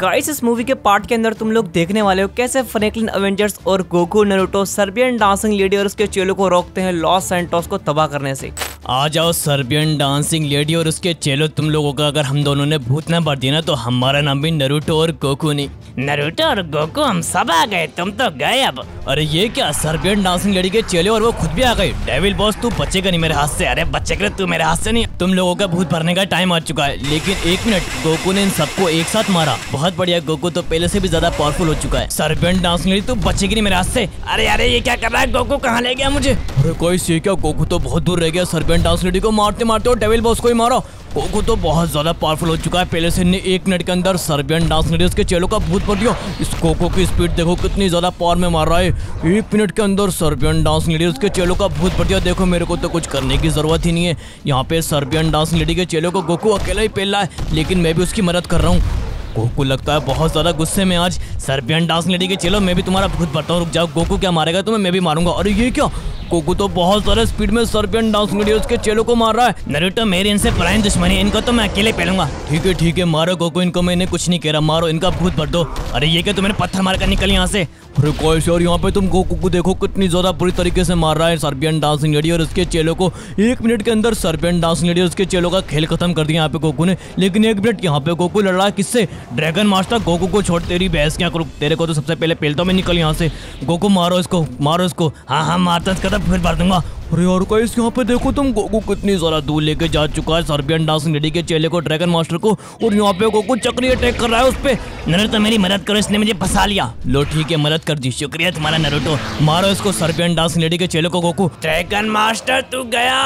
Guys इस movie के part के अंदर तुम लोग देखने वाले हो कैसे फ्रैंकलिन एवेंजर्स और Goku Naruto Serbian dancing lady और उसके चेलों को रोकते हैं लॉस सैंटोस को तबाह करने से। आ जाओ सर्बियन डांसिंग लेडी और उसके चेलो, तुम लोगों का अगर हम दोनों ने भूत ना भर दिया ना तो हमारा नाम भी नारुतो और गोकू नहीं। नारुतो और गोकू हम सब आ गए, तुम तो गए अब। अरे ये क्या, सर्बियन डांसिंग लेडी के चेले और वो खुद भी आ गए। डेविल बॉस तू बचेगा नहीं मेरे हाथ से। अरे बचेगा तू मेरे हाथ से नहीं, तुम लोगों का भूत भरने का टाइम आ चुका है। लेकिन एक मिनट, गोकू ने इन सबको एक साथ मारा, बहुत बढ़िया। गोकू तो पहले से भी ज्यादा पावरफुल हो चुका है। सर्बियन डांसिंग लेडी तू बचेगी नहीं मेरे हाथ से। अरे अरे ये क्या कर रहा है, गोकू कहाँ ले गया मुझे। अरे गाइस ये क्या, गोकू तो बहुत दूर रह गया। सर्बियन डांसिंग लेडी को मारते मारते और डेविल बॉस को ही मारा। गोकू तो बहुत ज्यादा पावरफुल हो चुका है, पहले से एक मिनट के अंदर सर्बियन डांसिंग लेडी उसके चेलों का भूत भर दिया। इस गोकू की स्पीड देखो कितनी ज्यादा पावर में मार रहा है। एक मिनट के अंदर सर्बियन डांसिंग लेडी उसके चेलों का भूत भर दिया। देखो मेरे को तो कुछ करने की जरूरत ही नहीं है, यहाँ पे सर्बियन डांसिंग लेडी के चेलों को गोकू अकेला ही पेल रहा है, लेकिन मैं भी उसकी मदद कर रहा हूँ। गोकू लगता है बहुत ज्यादा गुस्से में आज। सर्बियन डांसिंग लेडी के चलो मैं भी तुम्हारा भूत भरता हूँ, रुक जाओ। गोकू क्या मारेगा तुम्हें, मैं भी मारूंगा। और ये क्या, गोकू तो बहुत ज्यादा स्पीड में सर्बियन डांसिंग लेडी उसके चेलो को मार रहा है। नारुतो मेरे इनसे परायण दुश्मन है, इनको तो मैं अकेले पेलूंगा। ठीक है मारो गोकू इनको, मैंने कुछ नहीं कह रहा, मारो इनका भूत भर दो। अरे ये क्या, तुम्हें पत्थर मारकर निकल यहाँ से। और यहाँ पे तुम गोकू को देखो कितनी ज्यादा बुरी तरीके से मार रहा है सर्बियन डांसिंग लेडी और उसके चेलो को। एक मिनट के अंदर सर्बियन डांसिंग लेडी और उसके चेलो का खेल खत्म कर दिया यहाँ पे गोकू ने। लेकिन एक मिनट, यहाँ पे गोकू लड़ रहा है किससे, ड्रैगन मास्टर। गोकू को छोड़, तेरी बहस क्या करूँ, तेरे को तो सबसे पहले पेलता हूँ मैं, निकल यहाँ से। गोकू मारो इसको, मारो इसको। हाँ हाँ मारता इसका तो फिर मार दूंगा। अरे और गाइस यहाँ पे देखो तुम, गोकू कितनी ज़रा दूर लेके जा चुका है सर्बियन डांसिंग लेडी के चेले को, ड्रैगन मास्टर को। और यहाँ पे गोकू चक्री अटैक कर रहा है उस पे। नारुतो मेरी मदद करो, इसने मुझे फंसा लिया। लो ठीक है मदद कर दी, शुक्रिया तुम्हारा नारुतो। मारो इसको सर्बियन डांसिंग लेडी के चेले को। गोकू ड्रैगन मास्टर तू गया।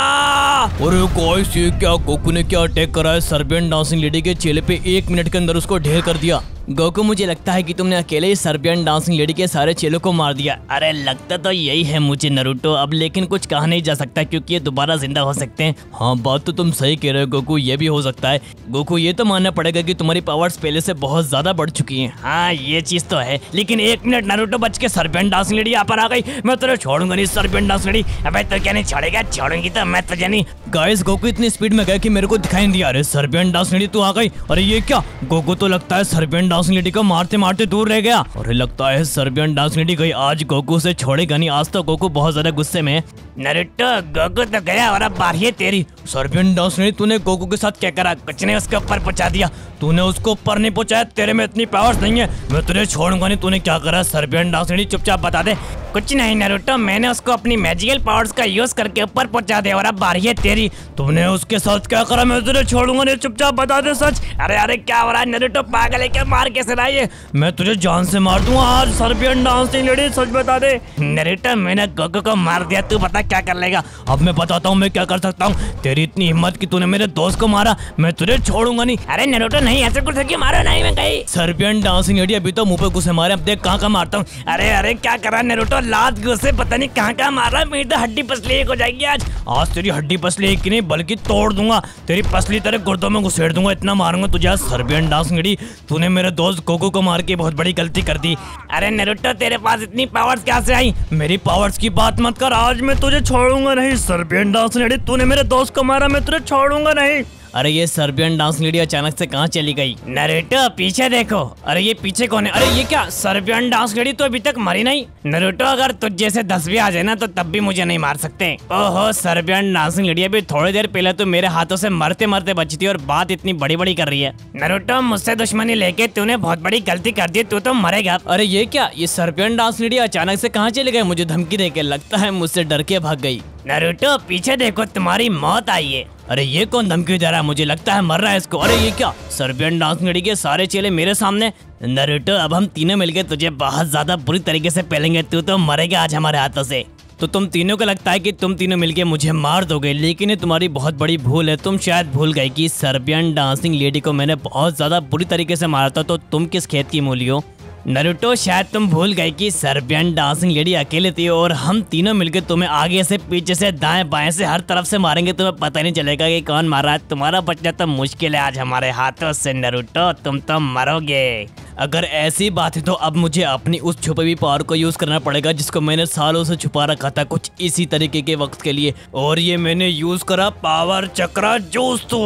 अरे गाइस ये क्या, गोकू ने क्या अटैक करा है सर्बियन डांसिंग लेडी के चेले पे, एक मिनट के अंदर उसको ढेर कर दिया। गोकू मुझे लगता है कि तुमने अकेले ही सर्बियन डांसिंग लेडी के सारे चेलों को मार दिया। अरे लगता तो यही है मुझे नारुतो, अब लेकिन कुछ कहा नहीं जा सकता क्योंकि ये दोबारा जिंदा हो सकते हैं। हाँ बात तो तुम सही कह रहे हो गोकू, ये भी हो सकता है। गोकू ये तो मानना पड़ेगा कि तुम्हारी पावर्स पहले से बहुत ज्यादा बढ़ चुकी हैं। हाँ ये चीज तो है, लेकिन एक मिनट नारुतो बच के सर्बियन डांसिंग लेडी यहाँ पर आ गई। मैं तुझे छोड़ूंगा नहीं सर्बियन डांसिंग लेडी। अबे तो क्या नहीं छोड़ेगा, छोड़ूंगी तो मैं तुझे नहीं। गाइस गोकू इतनी स्पीड में गया कि मेरे को दिखाई नहीं दिया। अरे सर्बियन डांसिंग लेडी तू आ गई। अरे ये क्या, गोकू तो लगता है सर्बियन डांसिंग लेडी को मारते मारते दूर रह गया। और लगता है सर्बियन डांसिंग लेडी गई, आज गोकू से छोड़ेगा नहीं। आज तो गोकू बहुत ज्यादा गुस्से में है। नारुतो गोकू तो गया और अब बारी है तेरी। सर्बियन डांसिंग लेडी तूने गोकू के साथ क्या करा, कुछ नहीं उसके ऊपर पहुंचा दिया। तूने उसको ऊपर नहीं पहुंचाया, तेरे में इतनी पावर्स नहीं है। मैं तुझे छोड़ूंगा नहीं, तूने क्या करा सर्बियन डांसिंग लेडी, चुपचाप बता दे। कुछ नहीं नारुतो, मैंने उसको अपनी मैजिकल पावर्स का यूज करके ऊपर पहुंचा दिया और अब बारी है तेरी। तूने उसके साथ क्या करा, मैं तुझे छोड़ूंगा नहीं, चुपचाप बता दे सच। अरे अरे क्या हो रहा है नारुतो, पागल है क्या, मार कैसे रहा है, मैं तुझे जान से मार दूंगा आज सर्बियन डांसिंग लेडी, सच बता दे। नारुतो मैंने गोकू को मार दिया, तू बता क्या कर लेगा। अब मैं बताता हूँ मैं क्या कर सकता हूँ, तेरी इतनी हिम्मत की तूने मेरे दोस्त को मारा, मैं तुझे छोड़ूंगा नहीं। अरे नारुतो नहीं, ऐसे कुछ क्यों मारा, नहीं मैं गई। सर्बियन डांसिंग लेडी अभी तो मुँह पे घुसे मारे, अब देख कहाँ कहाँ मारता हूँ। अरे अरे क्या करा नारुतो, लात गुस्से पता नहीं कहाँ कहाँ मार रहा है, मेरी तो हड्डी पसली एक हो जाएगी आज। आज तेरी हड्डी पसली एक नहीं बल्कि तोड़ दूंगा, तेरी पसली तेरे गुर्दों में घुसेड़ दूंगा, इतना मारूंगा तुझे सर्बियन डांसिंग लेडी। तूने मेरे दोस्त गोकू को मार के बहुत बड़ी गलती कर दी। अरे नारुतो तेरे पास इतनी पावर्स कहाँ से आई। मेरी पावर्स की बात मत कर, आज मैं तुझे छोड़ूंगा नहीं सर्बियन डांसिंग लेडी, तूने मेरे दोस्त को मारा, मैं तुझे छोड़ूंगा नहीं। अरे ये सर्बियन डांसिंग लेडी अचानक से कहाँ चली गई। नारुतो पीछे देखो। अरे ये पीछे कौन है। अरे ये क्या, सर्बियन डांसिंग लेडी तो अभी तक मरी नहीं। नारुतो अगर तुझ जैसे 10 भी आ जाए ना तो तब भी मुझे नहीं मार सकते। ओहो सर्बियन डांसिंग लेडी अभी थोड़ी देर पहले तो मेरे हाथों से मरते मरते बची थी और बात इतनी बड़ी बड़ी कर रही है। नारुतो मुझसे दुश्मनी लेके तूने बहुत बड़ी गलती कर दी, तू तो मरेगा। अरे ये क्या, ये सर्बियन डांसिंग लेडी अचानक से कहाँ चली गई, मुझे धमकी देके लगता है मुझसे डर के भाग गई। नारुतो पीछे देखो, तुम्हारी मौत आई है। अरे ये कौन धमकी दे रहा है, मुझे लगता है मर रहा है इसको। अरे ये क्या, सर्बियन डांसिंग लेडी के सारे चेले मेरे सामने। नारुतो अब हम तीनों मिलके तुझे बहुत ज्यादा बुरी तरीके से पेलेंगे, तू तो मरेगा आज हमारे हाथों से। तो तुम तीनों को लगता है कि तुम तीनों मिलके मुझे मार दोगे, लेकिन ये तुम्हारी बहुत बड़ी भूल है। तुम शायद भूल गए कि सर्बियन डांसिंग लेडी को मैंने बहुत ज्यादा बुरी तरीके से मारा था, तो तुम किस खेत की मूली हो। नारुतो शायद तुम भूल गए कि सर्बियन डांसिंग लेडी अकेले थी और हम तीनों मिलकर तुम्हें आगे से पीछे से दाएं बाएं से हर तरफ से मारेंगे, तुम्हें पता नहीं चलेगा कि कौन मारा है। तुम्हारा बचना तो मुश्किल है आज हमारे हाथों से नारुतो, तुम तो मरोगे। अगर ऐसी बात है तो अब मुझे अपनी उस छुपी हुई पावर को यूज करना पड़ेगा जिसको मैंने सालों से छुपा रखा था, कुछ इसी तरीके के वक्त के लिए। और ये मैंने यूज करा पावर चक्रा जूस। तो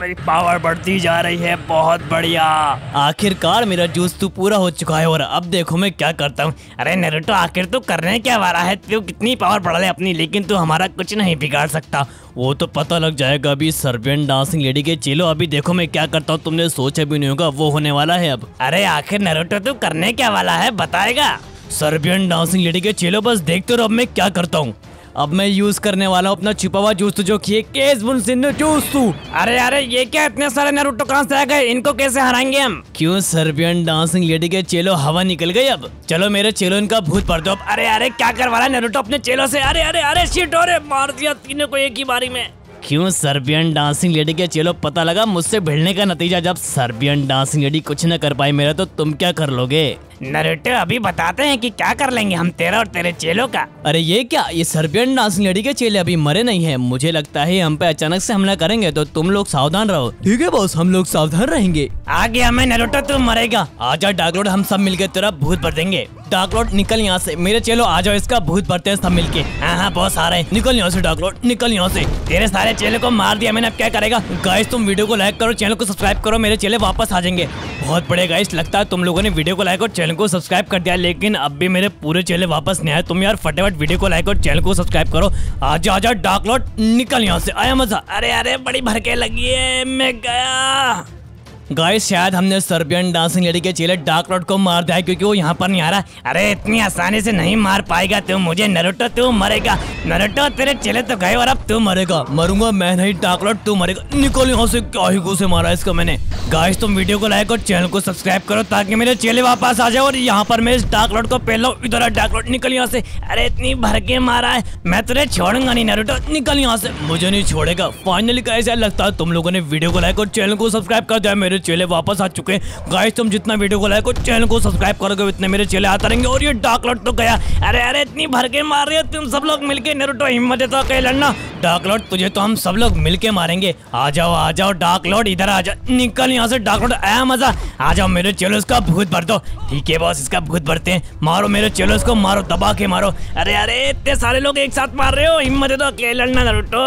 मेरी पावर बढ़ती जा रही है, बहुत बढ़िया। आखिरकार मेरा जूस तू पूरा हो चुका है और अब देखो मैं क्या करता हूँ। अरे नारुतो, आखिर तू करने क्या वाला है? तू कितनी पावर बढ़ा ले अपनी, लेकिन तू हमारा कुछ नहीं बिगाड़ सकता। वो तो पता लग जाएगा अभी सर्बियन डांसिंग लेडी के चेलो। अभी देखो मैं क्या करता हूँ, तुमने सोचा भी नहीं होगा वो होने वाला है अब। अरे आखिर नारुतो तू करने क्या वाला है, बताएगा? सर्बियन डांसिंग लेडी के चेलो, बस देखते रहो अब मैं क्या करता हूँ। अब मैं यूज करने वाला हूँ अपना छुपा हुआ जूस जो कि जूस तू। अरे अरे ये क्या, इतने सारे नारुतो कहाँ से आ गए? इनको कैसे हराएंगे हम? क्यों सर्बियन डांसिंग लेडी के चेलो हवा निकल गई। अब चलो मेरे चेलो इनका भूत पड़ दो। अरे अरे क्या करवा रहा है नारुतो अपने चेलो से? अरे अरे अरे शिट, हो रे मार दिया तीनों को एक ही बारी में। क्यों सर्बियन डांसिंग लेडी के चेलो, पता लगा मुझसे भिड़ने का नतीजा। जब सर्बियन डांसिंग लेडी कुछ न कर पाई मेरा, तो तुम क्या कर लोगे? नारुतो अभी बताते हैं कि क्या कर लेंगे हम तेरा और तेरे चेलो का। अरे ये क्या, ये सर्बियन डांसिंग लेडी के चेले अभी मरे नहीं है। मुझे लगता है हम पे अचानक से हमला करेंगे, तो तुम लोग सावधान रहो। ठीक है बॉस, हम लोग सावधान रहेंगे। आगे हमें नारुतो तू मरेगा। आजा डार्क लॉर्ड, हम सब मिलकर तेरा भूत भर देंगे। डार्क लॉर्ड निकल यहाँ से। मेरे चेलो आ जाओ, इसका भूत भरते हैं सब मिलके। हाँ हाँ बॉस आ रहे हैं, निकल यहाँ से डार्क लॉर्ड, निकल यहाँ से। तेरे सारे चेले को मार दिया मैंने, अब क्या करेगा? गाइस तुम वीडियो को लाइक करो, चैनल को सब्सक्राइब करो, मेरे चेले वापस आ जाएंगे। बहुत बड़े गाइस, लगता है तुम लोगों ने वीडियो को लाइक और चैनल को सब्सक्राइब कर दिया, लेकिन अब भी मेरे पूरे चेले वापस नहीं आए। तुम यार फटाफट वीडियो को लाइक और चैनल को सब्सक्राइब करो। आजा आजा डार्क लॉर्ड, निकल यहाँ से, आया मजा। अरे अरे बड़ी भड़के लगी है, मैं गया। गाइस शायद हमने सर्बियन डांसिंग लेडी के चेले डार्क लॉर्ड को मार दिया है, क्योंकि वो यहाँ पर नहीं आ रहा। अरे इतनी आसानी से नहीं मार पाएगा तू मुझे नारुतो, तू मरेगा। नारुतो तेरे चेले तो गए और अब तू मरेगा। मरूंगा मैं नहीं डार्क लॉर्ड, तू मरेगा। निकल यहाँ से, क्या ही गुस्से मारा इसको मैंने। गाइस तुम वीडियो को लाइक और चैनल को सब्सक्राइब करो, ताकि मेरे चेले वापस आ जाए और यहाँ पर मैं इस डार्क लॉर्ड को पहल लूं। इधर डार्क लॉर्ड निकल यहाँ से। अरे इतनी भड़के मारा है, मैं तुझे छोड़ूंगा नहीं नारुतो, निकल यहाँ से। मुझे नहीं छोड़ेगा। फाइनली गाइस यार, लगता है तुम लोगों ने वीडियो को लाइक और चैनल को सब्सक्राइब कर दिया। मेरे चेले वापस आ चुके हैं। गाइस तुम जितना वीडियो को लाइक और चैनल को सब्सक्राइब करोगे, उतने मेरे चेले आता रहेंगे। और ये डार्क लॉर्ड तो गया। अरे अरे इतनी भड़के मार रहे हो तुम सब लोग मिलके। नारुतो हिम्मत है तो अकेले लड़ना, डार्क लॉर्ड तुझे तो हम सब लोग मिलके मारेंगे। आ जाओ डार्क लॉर्ड, इधर आ जा, निकल यहाँ से डार्क लॉर्ड, आया मजा। आ जाओ मेरे चेलो, इसका भूत भर दो। ठीक है बॉस, इसका भूत भरते हैं। मारो मेरे चेलो, इसको मारो, दबा के मारो। अरे अरे इतने सारे लोग एक साथ मार रहे हो, हिम्मत है तो अकेले लड़ना नारुतो।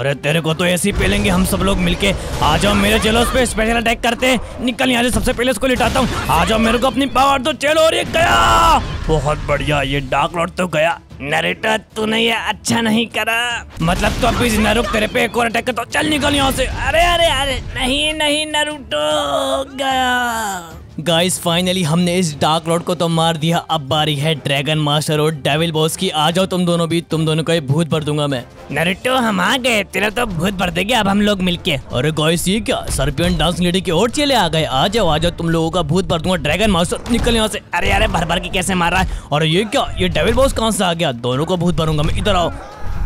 अरे तेरे को तो ऐसे ही पेलेंगे हम सब लोग मिलके। आ जाओ मेरे चेलो, उस पे स्पेशल अटैक करते हैं। निकल यहाँ से, सबसे पहले उसको लिटाता हूँ। आ जाओ मेरे को अपनी पावर दो चेलो। और ये गया, बहुत बढ़िया, ये डार्क लॉर्ड तो गया। नारुतो तूने ये अच्छा नहीं करा, मतलब तो अभी जिंदा रुक, तेरे पे एक और अटैक करता हूँ, चल निकल यहाँ से। अरे अरे अरे नहीं नहीं नारुतो गया। गाइस फाइनली हमने इस डार्क लॉर्ड को तो मार दिया। अब बारी है ड्रैगन मास्टर और डेविल बॉस की। आ जाओ तुम दोनों भी, तुम दोनों का ये भूत भर दूंगा मैं। नारुतो हम आ गए, तेरा तो भूत भर देंगे अब हम लोग मिलके। अरे गाइस ये क्या, सर्पियन डांसिंग लेडी के और चेले आ गए। आ जाओ तुम लोगों का भूत भर दूंगा। ड्रैगन मास्टर निकल यहाँ से। अरे अरे भर भर के कैसे मार रहा है। और ये क्या, ये डेविल बॉस कहाँ से आ गया? दोनों को भूत भरूंगा मैं, इधर आओ।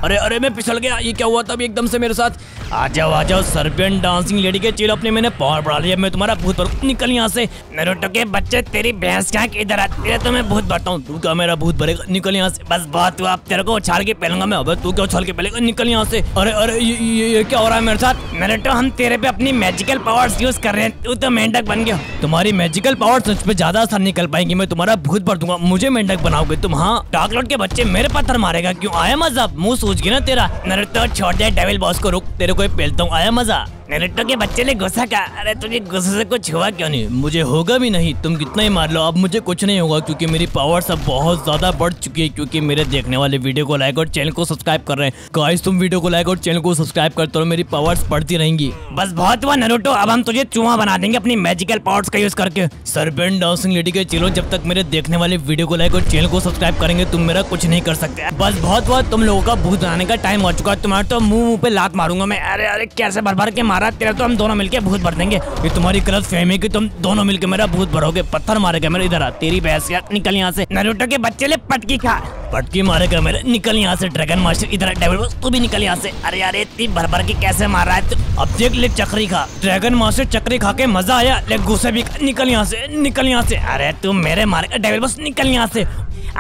अरे अरे मैं फिसल गया, ये क्या हुआ तब एकदम से मेरे साथ? आ जाओ सर्पियन डांसिंग लेडी के चेलो, अपने मैंने पावर बढ़ा लिया, मैं तुम्हारा भूत भर। निकल यहाँ से। नारुतो के बच्चे, तेरी भैंस क्या, इधर आ, तेरे तो मैं भूत भरता हूँ। तू क्या मेरा भूत भरेगा? निकल यहाँ से, बस बात हुआ, अब तेरे को उछाल के पहलूंगा मैं। अब तू क्या उछाल के पहलेगा? निकल यहाँ से। अरे अरे ये क्या हो रहा है मेरे साथ? नारुतो हम तेरे पे अपनी मैजिकल पावर्स यूज कर रहे हैं, तू तो मेंढक बन गया। तुम्हारी मैजिकल पावर्स मुझ पे ज्यादा असर नहीं कर पाएंगी, मैं तुम्हारा भूत भर दूंगा। मुझे मेंढक बनाओगे तुम? हाँ डार्क लॉर्ड के बच्चे, मेरे पत्थर मारेगा क्यों? आया मजा, मुँह सूझ गया ना तेरा। नारुतो छोड़ दे डेविल बॉस को, रुक तेरे को पहलता हूँ, आया मजा। नारुतो के बच्चे ने गुस्सा का। अरे तुझे गुस्से से कुछ हुआ क्यों? नहीं मुझे होगा भी नहीं, तुम कितना ही मार लो, अब मुझे कुछ नहीं होगा, क्योंकि मेरी पावर सब बहुत ज्यादा बढ़ चुकी है, क्योंकि मेरे देखने वाले वीडियो को लाइक और चैनल को सब्सक्राइब कर रहे हैं। गाइस तुम वीडियो को लाइक और चैनल को सब्सक्राइब करते रहो, मेरी पावर्स बढ़ती रहेंगी। बस बहुत हुआ नारुतो, अब हम तुझे चूहा बना देंगे अपनी मैजिकल पावर्स का यूज करके। सर्बियन डांसिंग लेडी के चलो, जब तक मेरे देखने वाले वीडियो को लाइक और चैनल को सब्सक्राइब करेंगे, तुम मेरा कुछ नहीं कर सकते। बस बहुत हुआ, तुम लोगों का भूत बनाने का टाइम हो चुका है। तुम्हारा तो मुँह पे लात मारूंगा मैं। अरे अरे कैसे भर भर के मारा, तेरा तो हम दोनों मिलके भूत भर देंगे। ये तुम्हारी गलत फहमी कि तुम दोनों मिलके मेरा भूत भरोगे। पत्थर मारेगा मेरे, इधर आ तेरी भैंस का, निकल यहाँ से। नारुतो के बच्चे ले पटकी खा, पटकी मारेगा मेरे, निकल यहाँ से। ड्रैगन मास्टर इधर, डेविल बॉस तू भी निकल यहाँ से। अरे यार इतनी भर भर के कैसे मार रहा है तू? अब देख ले चक्री खा। ड्रैगन मास्टर चक्री खा के मजा आया, ले गुस्से भी, निकल यहाँ से, निकल यहाँ से। अरे तू मेरे मारेगा डेविल बॉस, निकल यहाँ से।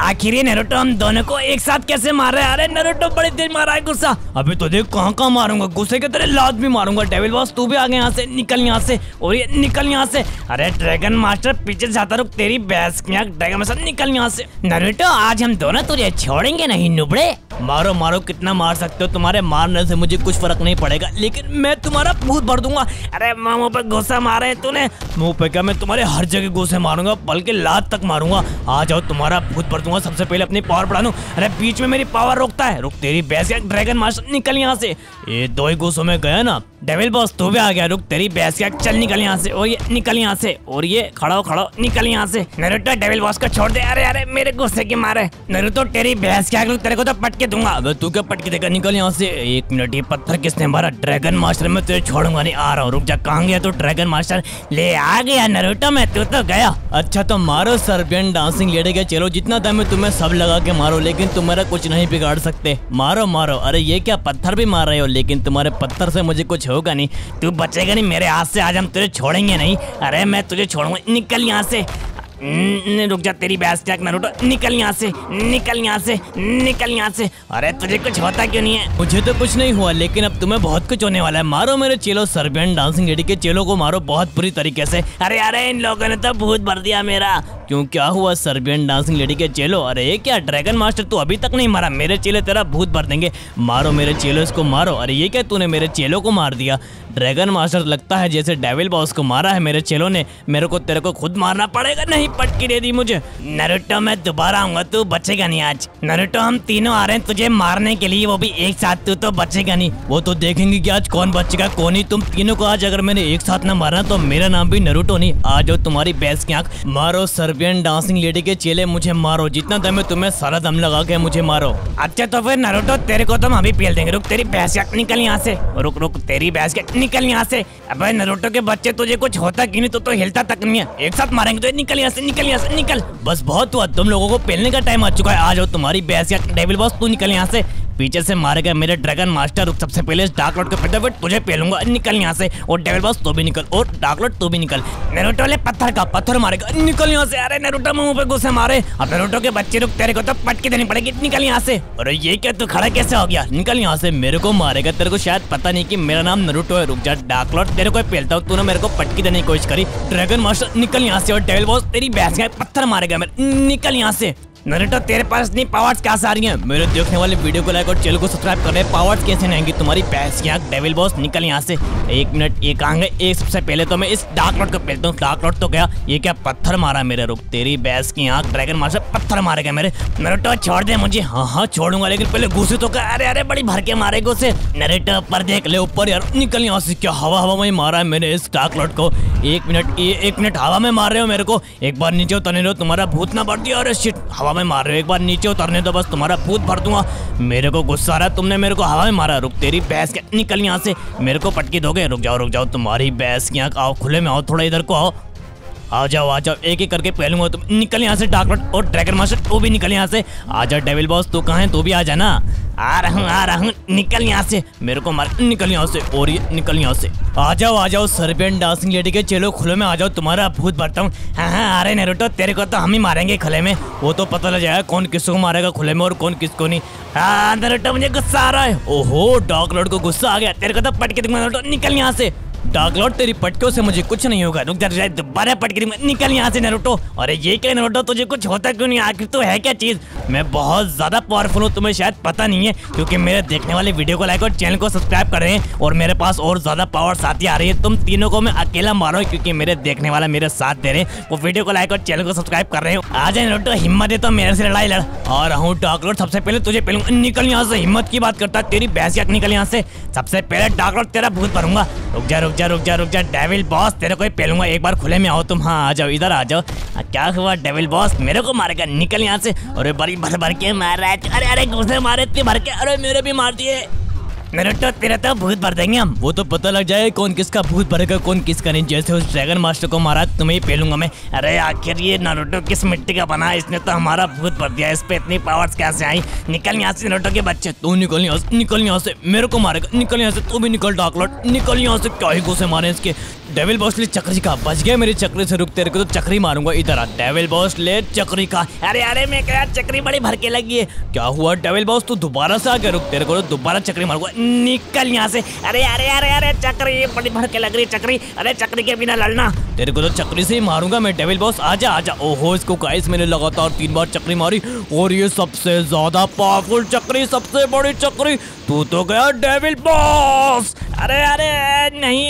आखिर ये नारुतो हम दोनों को एक साथ कैसे मार रहा है? अरे नारुतो बड़े दिन मारा है गुस्सा। अभी तो देख कहाँ कहाँ मारूंगा, गुस्से के तरह लात भी मारूंगा। डेविल बॉस तू भी आ गया यहाँ से, निकल यहाँ से, और ये निकल यहाँ से। अरे ड्रैगन मास्टर पीछे जाता रुक, तेरी भैंस की आंख, ड्रैगन मास्टर निकल यहाँ से। नारुतो आज हम दोनों तुझे छोड़ेंगे नहीं नुबड़े। मारो मारो, कितना मार सकते हो, तुम्हारे मारने से मुझे कुछ फर्क नहीं पड़ेगा, लेकिन मैं तुम्हारा भूत भर दूंगा। अरे मुँह पर गुस्सा मारे तूने, मुँह पे क्या, मैं तुम्हारे हर जगह गुस्से मारूंगा, बल्कि लात तक मारूंगा। आ जाओ तुम्हारा भूत भर दूंगा। सबसे पहले अपनी पावर बढ़ा लूं। अरे बीच में मेरी पावर रोकता है, रुक तेरी भैंस का ड्रैगन मास्टर निकल यहाँ से। ये दो ही गुस्सों में गया ना। डेविल बॉस तू भी आ गया, रुक तेरी भैंस का, चल निकल यहाँ से, और ये निकल यहाँ से, और ये खड़ा हो खड़ा, निकल यहाँ से। नारुतो डेविल बॉस को छोड़ दे। अरे अरे मेरे गुस्से की मारे। नारुतो तेरी भैंस का, तेरे को तो पटके दूंगा। अब तू क्या पटके देगा, निकल यहाँ से। एक मिनट, ये पत्थर किसने मारा? ड्रैगन मास्टर, मैं तुझे छोड़ूंगा नहीं। आ रहा हूँ, रुक जा। कहाँ गया तो ड्रैगन मास्टर? ले आ गया नारुतो मैं, तू तो गया। अच्छा तो मारो सर्बियन डांसिंग लेडी के, चलो जितना दम है तुम्हें सब लगा के मारो, लेकिन तुम्हारा कुछ नहीं बिगाड़ सकते। मारो मारो। अरे ये क्या, पत्थर भी मार रहे हो? लेकिन तुम्हारे पत्थर से मुझे कुछ होगा नहीं, तू बचेगा नहीं मेरे हाथ से। आज हम तुझे छोड़ेंगे नहीं। अरे मैं तुझे छोड़ूंगा, निकल यहाँ से। रुक जा तेरी भैंस की आंख, नारुतो निकल यहाँ से, निकल यहाँ से, निकल यहाँ से। अरे तुझे कुछ होता क्यों नहीं है? मुझे तो कुछ नहीं हुआ, लेकिन अब तुम्हें बहुत कुछ होने वाला है। मारो मेरे चेलो, सर्बियन डांसिंग लेडी के चेलो को मारो बहुत बुरी तरीके से। अरे अरे इन लोगों ने तो भूत भर दिया मेरा। क्यों, क्या हुआ सर्बियन डांसिंग लेडी के चेलो? अरे क्या ड्रैगन मास्टर तू अभी तक नहीं मारा, मेरे चेले तेरा भूत भर देंगे। मारो मेरे चेलो, इसको मारो। अरे ये क्या, तूने मेरे चेलो को मार दिया? ड्रैगन मास्टर लगता है जैसे डेविल बॉस को मारा है मेरे चेलो ने। मेरे को तेरे को खुद मारना पड़ेगा, नहीं पटकी दे दी मुझे। नारुतो मैं दोबारा आऊंगा, तू बचेगा नहीं आज। नारुतो हम तीनों आ रहे हैं तुझे मारने के लिए, वो भी एक साथ, तू तो बचेगा नहीं। वो तो देखेंगे कि आज कौन बचेगा कौन नहीं। तुम तीनों को आज अगर मैंने एक साथ न मारा तो मेरा नाम भी नारुतो नहीं। आज हो तुम्हारी भैंस की आंख। मारो सर्बियन डांसिंग लेडी के चेले, मुझे मारो जितना दम है तुम्हें, सारा दम लगा के मुझे मारो। अच्छा तो फिर नारुतो तेरे को तो हम अभी पेल देंगे। रुक तेरी भैंस की आंख, निकल यहाँ से। रुक रुक तेरी भैंस की आंख, निकल यहाँ से। अब नारुतो के बच्चे, तुझे कुछ होता कि नहीं, तो हिलता तक नहीं है। एक साथ मारेंगे तो निकल यहाँ से, निकल यहाँ से, निकल। बस बहुत हुआ, तुम लोगों को पेलने का टाइम आ चुका है। आ जाओ तुम्हारी भैंस की आंख। डेविल बॉस तू निकल यहाँ से, पीछे से मारे गए मेरे ड्रैगन मास्टर। सबसे पहले डार्क लॉर्ड को फटाफट तुझे पेलूंगा, निकल यहाँ से। और डेविल बॉस तू भी निकल, और डार्क लॉर्ड तू भी निकल। नारुतो ले पत्थर का, पत्थर मारेगा, निकल यहाँ से। अरे नारुतो मुंह पे गुस्से मारे। अब नारुतो के बच्चे, रुक तेरे को तो पटके देनी पड़ेगी, निकल यहाँ से। अरे ये क्या, तू खड़ा कैसे हो गया? निकल यहाँ से, मेरे को मारेगा। तेरे को शायद पता नहीं की मेरा नाम नारुतो है। रुक जा डार्क लॉर्ड, तेरे को पेलता हूँ, तूने मेरे को पटकी देने की कोशिश करी। ड्रैगन मास्टर निकल यहाँ से, और डेविल बॉस तेरी भैंस का पत्थर मारेगा मेरे, निकल यहाँ से। नारुतो तेरे पास नहीं पावर्स क्या आ रही है? मेरे देखने वाले वीडियो को लाइक और चैनल को सब्सक्राइब कर रहे। पावर्स कैसे नहीं तुम्हारी भैंस की आंख? डेविल बॉस निकल यहाँ से। एक मिनट, एक आंगे एक। सबसे पहले तो मैं इस डार्क लॉर्ड को पेलता हूँ। डार्क लॉर्ड तो गया, ये क्या पत्थर मारा मेरे? रुक तेरी भैंस की आंख, ड्रैगन मास्टर पत्थर मारेगा मेरे। नारुतो छोड़ दे मुझे। हाँ हाँ छोड़ूंगा, लेकिन पहले गुस्से तो क्या। अरे अरे बड़ी भर के मारे गुस्से। नारुतो ऊपर देख ले, ऊपर यार, निकल यहाँ से। क्या हवा हवा में मारा है मैंने इस डार्क लॉर्ड को। एक मिनट, ये एक मिनट, हवा में मार रहे हो मेरे को? एक बार नीचे उतरने दो, तुम्हारा भूत ना भर दिया। अरे शिट, हवा में मार रहे हो? एक बार नीचे उतरने दो, बस तुम्हारा भूत भर दूंगा। मेरे को गुस्सा आ रहा है, तुमने मेरे को हवा में मारा। रुक तेरी भैंस के, निकल यहाँ से। मेरे को पटकी दोगे? रुक जाओ तुम्हारी भैंस की आंख। आओ खुले में, आओ थोड़ा इधर को, आओ, आ जाओ आ जाओ। एक एक करके पहलूंगा तुम, निकल यहाँ से। डार्क लॉर्ड और ड्रैगन मास्टर तू भी निकल यहाँ से। आ जा डेविल बॉस, तू कहाँ है? तू भी आ जा ना। आ रहा हूँ निकल यहाँ से। मेरे को मार, निकल यहाँ से, और ये निकल यहाँ से। आ जाओ सर्बियन डांसिंग लेडी के चलो, खुले में आ जाओ, तुम्हारा भूत भरता हूँ। हाँ हाँ आ रहे नारुतो, तेरे को तो हम ही मारेंगे खुले में। वो तो पता लग जाएगा कौन किसको मारेगा खुले में और कौन किसको नहीं। हाँ नारुतो मुझे गुस्सा आ रहा है। ओहो डार्क लॉर्ड को गुस्सा आ गया, तेरे को तो पटके दूंगा नारुतो, निकल यहाँ से। डार्क लॉर्ड तेरी पटकों से मुझे कुछ नहीं होगा। रुक जा दोबारा पटकी, निकल यहाँ से नारुतो। अरे ये क्या नारुतो, तुझे कुछ होता क्यों नहीं? आखिर तो है क्या चीज? मैं बहुत ज्यादा पावरफुल हूँ, तुम्हें शायद पता नहीं है, क्योंकि मेरे देखने वाले वीडियो को लाइक और चैनल को सब्सक्राइब कर रहे हैं, और मेरे पास और ज्यादा पावर्स आती आ रही है। तुम तीनों को मैं अकेला मारो, क्योंकि मेरे देखने वाला मेरे साथ दे रहे हैं, वो वीडियो को लाइक और चैनल को सब्सक्राइब कर रहे हो। आ जाए नारुतो, हिम्मत है तो मेरे से लड़ाई लड़। आ रहा हूँ डार्क लॉर्ड, सबसे पहले तुझे पहलूंगा, निकल यहाँ से। हिम्मत की बात करता, तेरी भैंस की आंख, निकल यहाँ से। सबसे पहले डार्क लॉर्ड तेरा भूत भरूंगा। रुक जा डेविल बॉस, तेरे को ही पेलूंगा। एक बार खुले में आओ तुम। हाँ आ जाओ, इधर आ जाओ। क्या हुआ डेविल बॉस, मेरे को मारेगा? निकल यहाँ से। अरे बड़ी भर भर के मार रहा है। अरे अरे घुसे मारे इतने भर के। अरे मेरे भी मार दिए। नारुतो तेरा तो भूत भर देंगे हम। वो तो पता लग जाए कौन किसका भूत भरेगा कौन किसका नहीं। जैसे उस ड्रैगन मास्टर को मारा तुम्हें ही पेलूंगा मैं। अरे आखिर ये नारुतो किस मिट्टी का बना है? इसने तो हमारा भूत भर दिया, इस पे इतनी पावर्स कैसे आई? निकल यहाँ से नारुतो के बच्चे। तू निकल यहाँ से, मेरे को मारेगा। निकल यहाँ से, तू भी निकल डार्क लॉर्ड, निकल यहाँ से। क्या ही गुस्से मारे इसके। डेविल बॉस ले चक्री का, बच गया मेरे चक्री से, रुक तेरे को तो चक्री मारूंगा। इधर आ डेविल बॉस ले चक्री का। अरे अरे मैं क्या चक्री बड़ी भर के लगी है, क्या हुआ डेविल बॉस तू दोबारा से आ गया, रुक तेरे को तो दोबारा चक्री मारूंगा, निकल यहाँ से। अरे अरे अरे अरे चक्री बड़ी भर के लग रही चक्री, अरे चक्री के बिना लड़ना, तेरे को तो चक्री से ही मारूंगा मैं डेविल बॉस, आजा आजा। ओहो इसको गाइस मैंने लगातार 3 बार चक्री मारी और ये सबसे ज्यादा पावरफुल चक्री, सबसे बड़ी चक्री, तू तो गया डेविल बॉस। अरे अरे नहीं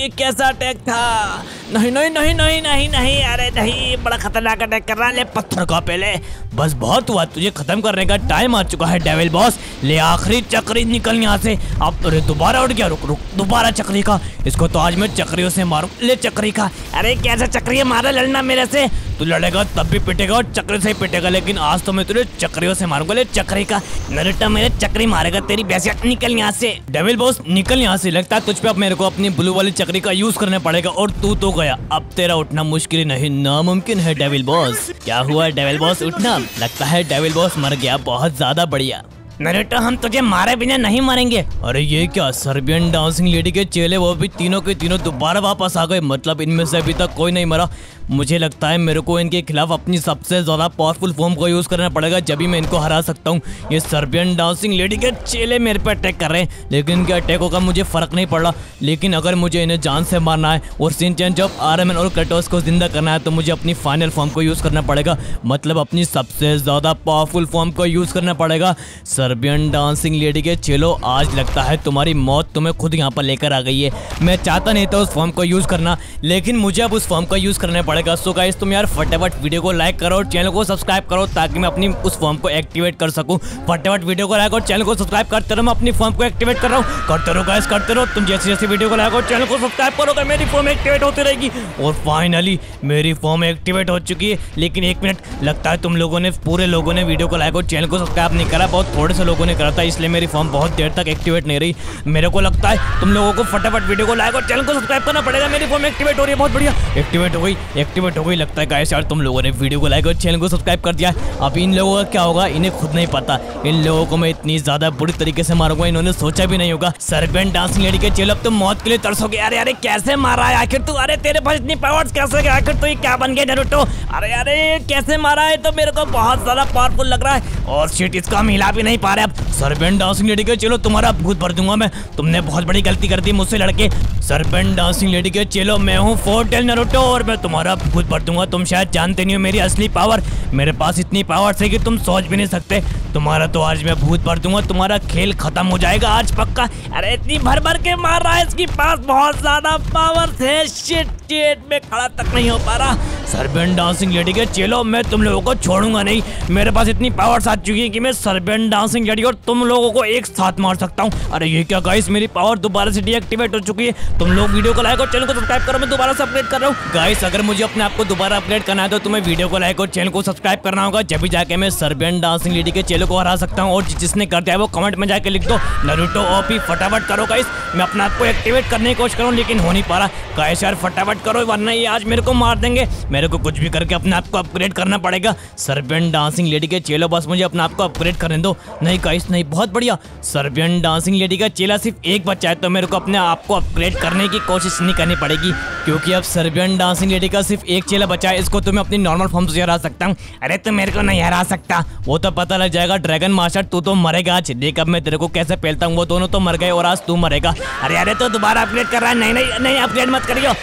ये कैसा अटैक था, नहीं नहीं नहीं नहीं नहीं नहीं, अरे नहीं बड़ा खतरनाक अटैक कर रहा है, ले पत्थर का पहले, बस बहुत हुआ, तुझे खत्म करने का टाइम आ चुका है डेविल बॉस, ले आखिरी चक्री, निकल यहाँ से। अब अरे दोबारा उठ गया, रुक रुक दोबारा चक्री का, इसको तो आज मैं चक्रियों से मारूँ, ले चक्री का। अरे कैसा चक्री है, मारा लड़ना मेरे से, तू लड़ेगा तब भी पिटेगा और चक्री से ही पिटेगा, लेकिन आज तो मैं तुझे चक्रियों से मारूंगा, ले चक्री का। नरुतो मेरे चक्री मारेगा तेरी भैंसिया, निकल यहाँ से डेविल बॉस, निकल यहाँ से। लगता है तुझ पे अब मेरे को अपनी ब्लू वाली चक्री का यूज करना पड़ेगा, और तू तो गया, अब तेरा उठना मुश्किल नहीं नामुमकिन है डेविल बॉस। क्या हुआ डेविल बॉस उठना, लगता है डेविल बॉस मर गया, बहुत ज्यादा बढ़िया। नरुतो हम तुझे मारे बिना नहीं मरेंगे। अरे ये क्या सर्बियन डांसिंग लेडी के चेले वो भी तीनों के तीनों दोबारा वापस आ गए, मतलब इनमें से अभी तक कोई नहीं मरा। मुझे लगता है मेरे को इनके खिलाफ अपनी सबसे ज़्यादा पावरफुल फॉर्म को यूज़ करना पड़ेगा, जब भी मैं इनको हरा सकता हूँ। ये सर्बियन डांसिंग लेडी के चेले मेरे पे अटैक कर रहे हैं, लेकिन इनके अटैकों का मुझे फ़र्क नहीं पड़ रहा, लेकिन अगर मुझे इन्हें जान से मारना है और शिनचैन, जब आयरन मैन और क्रेटोस को जिंदा करना है, तो मुझे अपनी फाइनल फॉर्म को यूज़ करना पड़ेगा, मतलब अपनी सबसे ज़्यादा पावरफुल फॉर्म को यूज़ करना पड़ेगा। सर्बियन डांसिंग लेडी के चेलो, आज लगता है तुम्हारी मौत तुम्हें खुद यहाँ पर लेकर आ गई है। मैं चाहता नहीं था उस फॉर्म को यूज़ करना, लेकिन मुझे अब उस फॉर्म का यूज़ करना पड़ेगा। सो गाइस तुम यार फटाफट वीडियो को लाइक करो और चैनल को सब्सक्राइब करो, ताकि मैं अपनी उस फॉर्म को एक्टिवेट कर सकूं। फटाफट वीडियो को लाइक और चैनल को सब्सक्राइब करते रहो, मैं अपनी फॉर्म को एक्टिवेट कर रहा हूं, करते रहो गाइस करते रहो। तुम जैसे जैसे वीडियो को लाइक और चैनल को सब्सक्राइब करोगे मेरी फॉर्म एक्टिवेट होती रहेगी। और फाइनली मेरी फॉर्म एक्टिवेट हो चुकी है, लेकिन 1 मिनट, लगता है तुम लोगों ने पूरे लोगों ने वीडियो को लाइक और चैनल को सब्सक्राइब नहीं करा, बहुत थोड़े से लोगों ने करा था, इसलिए मेरी फॉर्म बहुत देर तक एक्टिवेट नहीं रही। मेरे को लगता है तुम लोगों को फटाफट वीडियो को लाइक और चैनल को सब्सक्राइब करना पड़ेगा, मेरी फॉर्म एक्टिवेट हो रही है, बहुत बढ़िया एक्टिवेट हो गई, एक्टिवेट हो गई। लगता है गाइस यार तुम लोगों ने वीडियो को लाइक और चैनल को सब्सक्राइब कर दिया। अब इन लोगों का क्या होगा इन्हें खुद नहीं पता, इन लोगों को मैं इतनी ज्यादा बुरी तरीके से मारूंगा इन्होंने सोचा भी नहीं होगा। सर्बेंट डांसिंग लेडी के चलो अब तो मौत के लिए तरसोगे। अरे अरे कैसे मारा है आखिर तू, अरे तेरे पास इतनी पावर्स कैसे गए आखिर तू, ये क्या बन गया नरुतो। अरे अरे कैसे मारा है, तो मेरे को बहुत ज्यादा पावरफुल लग रहा है, और शिट इसको हम हिला भी नहीं पा रहे। अब सर्बेंट डांसिंग लेडी के चलो तुम्हारा भूत भर दूंगा मैं, तुमने बहुत बड़ी गलती कर दी मुझसे लड़के। सर्बेंट डांसिंग लेडी के चलो मैं हूँ फोर्टेल नरुतो, और मैं तुम्हारा भूत भर दूंगा। तुम शायद जानते नहीं हो मेरी असली पावर, मेरे पास इतनी पावर है कि तुम सोच भी नहीं सकते। तुम्हारा तो आज मैं भूत भर दूंगा, तुम्हारा खेल खत्म हो जाएगा आज पक्का। अरे इतनी भर भर के मार रहा है, इसके पास बहुत ज्यादा पावर है, शिट शिट में खड़ा तक नहीं हो पा रहा। सर्बेंट डांसिंग लेडी के चलो मैं तुम लोगों को छोड़ूंगा नहीं, मेरे पास इतनी पावर्स आ चुकी है कि मैं सर्बेंट डांसिंग लेडी और तुम लोगों को एक साथ मार सकता हूँ। अरे ये क्या गाइस मेरी पावर दोबारा से डीएक्टिवेट हो चुकी है। तुम लोग वीडियो को लाइक और चैनल को सब्सक्राइब करो, मैं दोबारा से अपडेट कर रहा हूँ। गाइस अगर मुझे अपने आप को दोबारा अपडेट करना है तो तुम्हें वीडियो को लाइक और चैनल को सब्सक्राइब करना होगा, जब भी जाके मैं सर्बियन डांसिंग लेडी के चेलो को हरा सकता हूँ। और जिसने कर दिया है वो कमेंट में जाके लिख दो नरुतो ओपी, फटाफट करो गाइस, मैं अपने आप को एक्टिवेट करने की कोशिश करूँ लेकिन हो नहीं पा रहा। गाइस यार फटाफट करो वरना ये आज मेरे को मार देंगे, मेरे को कुछ भी करके अपने आप को अपग्रेड करना पड़ेगा। सर्बियन डांसिंग लेडी के चेलो बस मुझे अपने आप को अपग्रेड करने दो। नहीं गाइस नहीं, बहुत बढ़िया, सर्बियन डांसिंग लेडी का चेला सिर्फ एक बच्चा है, तो मेरे को अपने आप को अपग्रेड करने की कोशिश नहीं करनी पड़ेगी, क्योंकि अब सर्बियन डांसिंग लेडी का सिर्फ एक चेला बचा है, इसको तो मैं अपनी नॉर्मल फॉर्म से हरा सकता हूँ। अरे तुम मेरे को नहीं हरा सकता, वो तो पता लग जाएगा ड्रैगन मास्टर, तू तो मरेगा आज, देख अब मैं तेरे को कैसे पहलता हूँ। वो दोनों तो मर गए और आज तू मरेगा। अरे अरे तो दोबारा अपग्रेड कर रहा है, नहीं नहीं नहीं अपग्रेड मत करियो।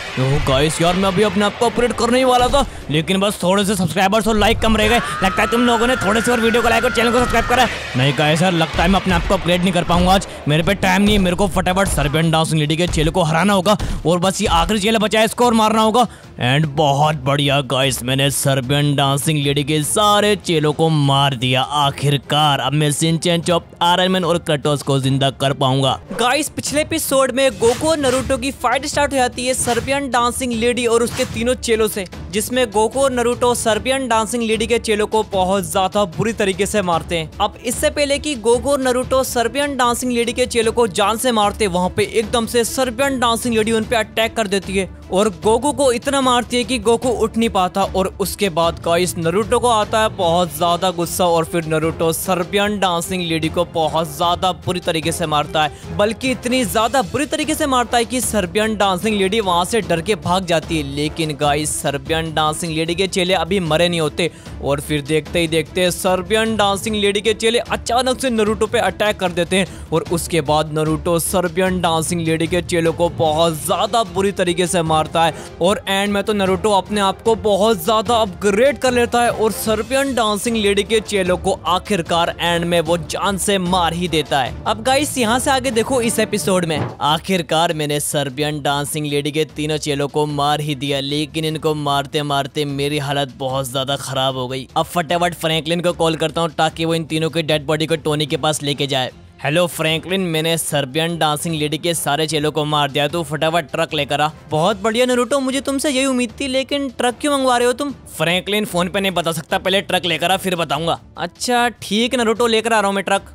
गाइस यार मैं अभी अपने आप को अपग्रेड करने ही वाला था, लेकिन बस थोड़े से सब्सक्राइबर्स और लाइक कम रह गए। लगता है तुम लोगों ने थोड़े से और वीडियो को लाइक और चैनल को सब्सक्राइब करा। नहीं गाइस यार लगता है मैं अपने आप को अपग्रेड नहीं कर पाऊंगा आज, मेरे पे टाइम नहीं है, मेरे को फटाफट सर्बियन डांसिंग लेडी के चेले को हराना होगा, और बस ये आखिरी चेला बचा है इसको और मारना होगा। एंड बहुत बढ़िया गाइस मैंने सर्बियन डांसिंग लेडी के सारे चेलों को मार दिया आखिरकार। अब मैं शिनचैन, चॉप, आयरन मैन और क्रैटोस को जिंदा कर पाऊंगा। गाइस पिछले एपिसोड में गोकू और नरुतो की फाइट स्टार्ट हो जाती है सर्बियन डांसिंग लेडी और उसके तीनों चेलों से, जिसमें गोकू और नरुतो सर्बियन डांसिंग लेडी के चेलों को बहुत ज्यादा बुरी तरीके से मारते हैं। अब इससे पहले कि गोकू और नरुतो सर्बियन डांसिंग लेडी के चेलों को जान से मारते, वहाँ पे एकदम से सर्बियन डांसिंग लेडी उन पे अटैक कर देती है और गोकू को इतना मारती है कि गोकू उठ नहीं पाता। और उसके बाद गाइस नारुतो को आता है बहुत ज़्यादा गुस्सा और फिर नारुतो सर्बियन डांसिंग लेडी को बहुत ज़्यादा बुरी तरीके से मारता है, बल्कि इतनी ज़्यादा बुरी तरीके से मारता है कि सर्बियन डांसिंग लेडी वहाँ से डर के भाग जाती है। लेकिन गाइस सर्बियन डांसिंग लेडी के चेले अभी मरे नहीं होते और फिर देखते ही देखते सर्बियन डांसिंग लेडी के चेले अचानक से नारुतो पे अटैक कर देते हैं और उसके बाद नारुतो सर्बियन डांसिंग लेडी के चेलों को बहुत ज़्यादा बुरी तरीके से मारता है। और एंड में तो नारुतो अपने आप को बहुत ज़्यादा अपग्रेड कर लेता है और सर्बियन डांसिंग लेडी के चेलों को आखिरकार एंड में वो जान से मार ही देता है। अब गाइस यहाँ से आगे देखो इस एपिसोड में। आखिरकार मैंने सर्बियन डांसिंग लेडी के तीनों चेलों को मार ही दिया, लेकिन इनको मारते मारते मेरी हालत बहुत ज़्यादा खराब हो गई। अब फटाफट फ्रैंकलिन को कॉल करता हूँ ताकि वो इन तीनों की डेड बॉडी को टोनी के पास लेके जाए। हेलो फ्रैंकलिन, मैंने सर्बियन डांसिंग लेडी के सारे चेलों को मार दिया, तो फटाफट ट्रक लेकर आ। बहुत बढ़िया नारुतो, मुझे तुमसे यही उम्मीद थी, लेकिन ट्रक क्यों मंगवा रहे हो तुम? फ्रैंकलिन फोन पे नहीं बता सकता, पहले ट्रक लेकर आ फिर बताऊंगा। अच्छा ठीक नारुतो, लेकर आ रहा हूँ मैं ट्रक।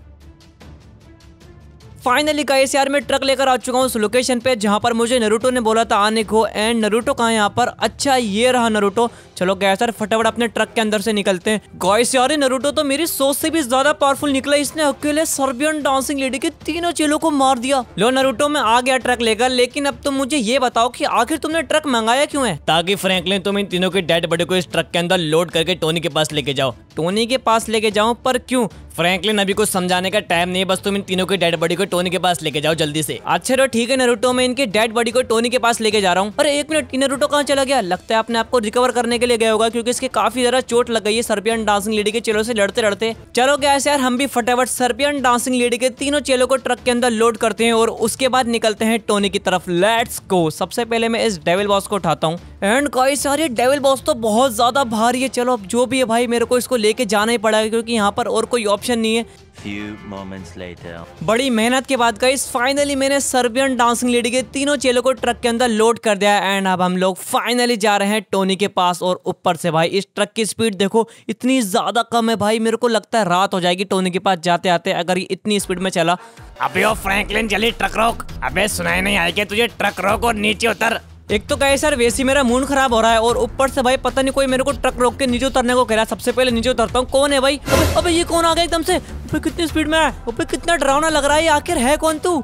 फाइनली गाइस यार मैं ट्रक लेकर आ चुका हूँ उस लोकेशन पे जहाँ पर मुझे नारुतो ने बोला था आने को। एंड नारुतो कहाँ है यहाँ पर? अच्छा ये रहा नारुतो। चलो गाइस यार फटाफट अपने ट्रक के अंदर से निकलते हैं। गाइस यार नारुतो तो मेरी सोच से भी ज्यादा पावरफुल निकला, इसने अकेले सर्बियन डांसिंग लेडी के तीनों चेलों को मार दिया। लो नारुतो मैं आ गया ट्रक लेकर, लेकिन अब तुम मुझे ये बताओ कि आखिर तुमने ट्रक मंगाया क्यों है? ताकि फ्रैंकलिन तुम इन तीनों के डेड बॉडी को इस ट्रक के अंदर लोड करके टोनी के पास लेके जाओ। टोनी के पास लेके जाऊँ? पर क्यों? फ्रैंकलिन अभी कुछ समझाने का टाइम नहीं है, बस तुम इन तीनों के डेड बॉडी को टोनी के पास लेके जाओ जल्दी से। अच्छा तो ठीक है नारुतो, मैं इनके डेड बॉडी को टोनी के पास लेके जा रहा हूँ। अरे एक मिनट, नारुतो कहाँ चला गया? लगता है अपने आपको रिकवर करने के लिए गया होगा, क्योंकि इसके काफी ज्यादा चोट लग गई है सर्बियन डांसिंग लेडी के चेलों से लड़ते लड़ते। चलो गाइस यार हम भी फटाफट सर्बियन डांसिंग लेडी के तीनों चेलों को ट्रक के अंदर लोड करते हैं और उसके बाद निकलते हैं टोनी की तरफ। Let's go. सबसे पहले मैं इस डेविल बॉस को उठाता हूँ। एंड गाइस यार ये डेविल बॉस तो बहुत ज्यादा भारी है। चलो अब जो भी है भाई, मेरे को इसको लेके जाना ही पड़ेगा क्योंकि यहाँ पर और कोई ऑप्शन नहीं है। Few moments later. बड़ी मेहनत के बाद गाइस फाइनली मैंने सर्बियन डांसिंग लेडी के तीनों चेलों को ट्रक के अंदर लोड कर दिया। एंड अब हम लोग फाइनली जा रहे हैं टोनी के पास। और ऊपर से भाई इस ट्रक की स्पीड देखो इतनी ज्यादा कम है भाई, मेरे को लगता है रात हो जाएगी टोनी के पास जाते आते अगर ये इतनी स्पीड में चला। अबे ओ फ्रैंकलिन जल्दी ट्रक रोक। अबे सुनाई नहीं आई क्या तुझे? ट्रक रोक और नीचे उतर। एक तो गाइस यार वैसे मेरा मूड खराब हो रहा है और ऊपर से भाई पता नहीं कोई मेरे को ट्रक रोक के नीचे उतरने को कह रहा है। सबसे पहले नीचे उतरता हूँ। कौन है भाई? अबे ये कौन आ गया एकदम से? अबे कितनी स्पीड में है, अबे कितना डरावना लग रहा है, आखिर है कौन तू?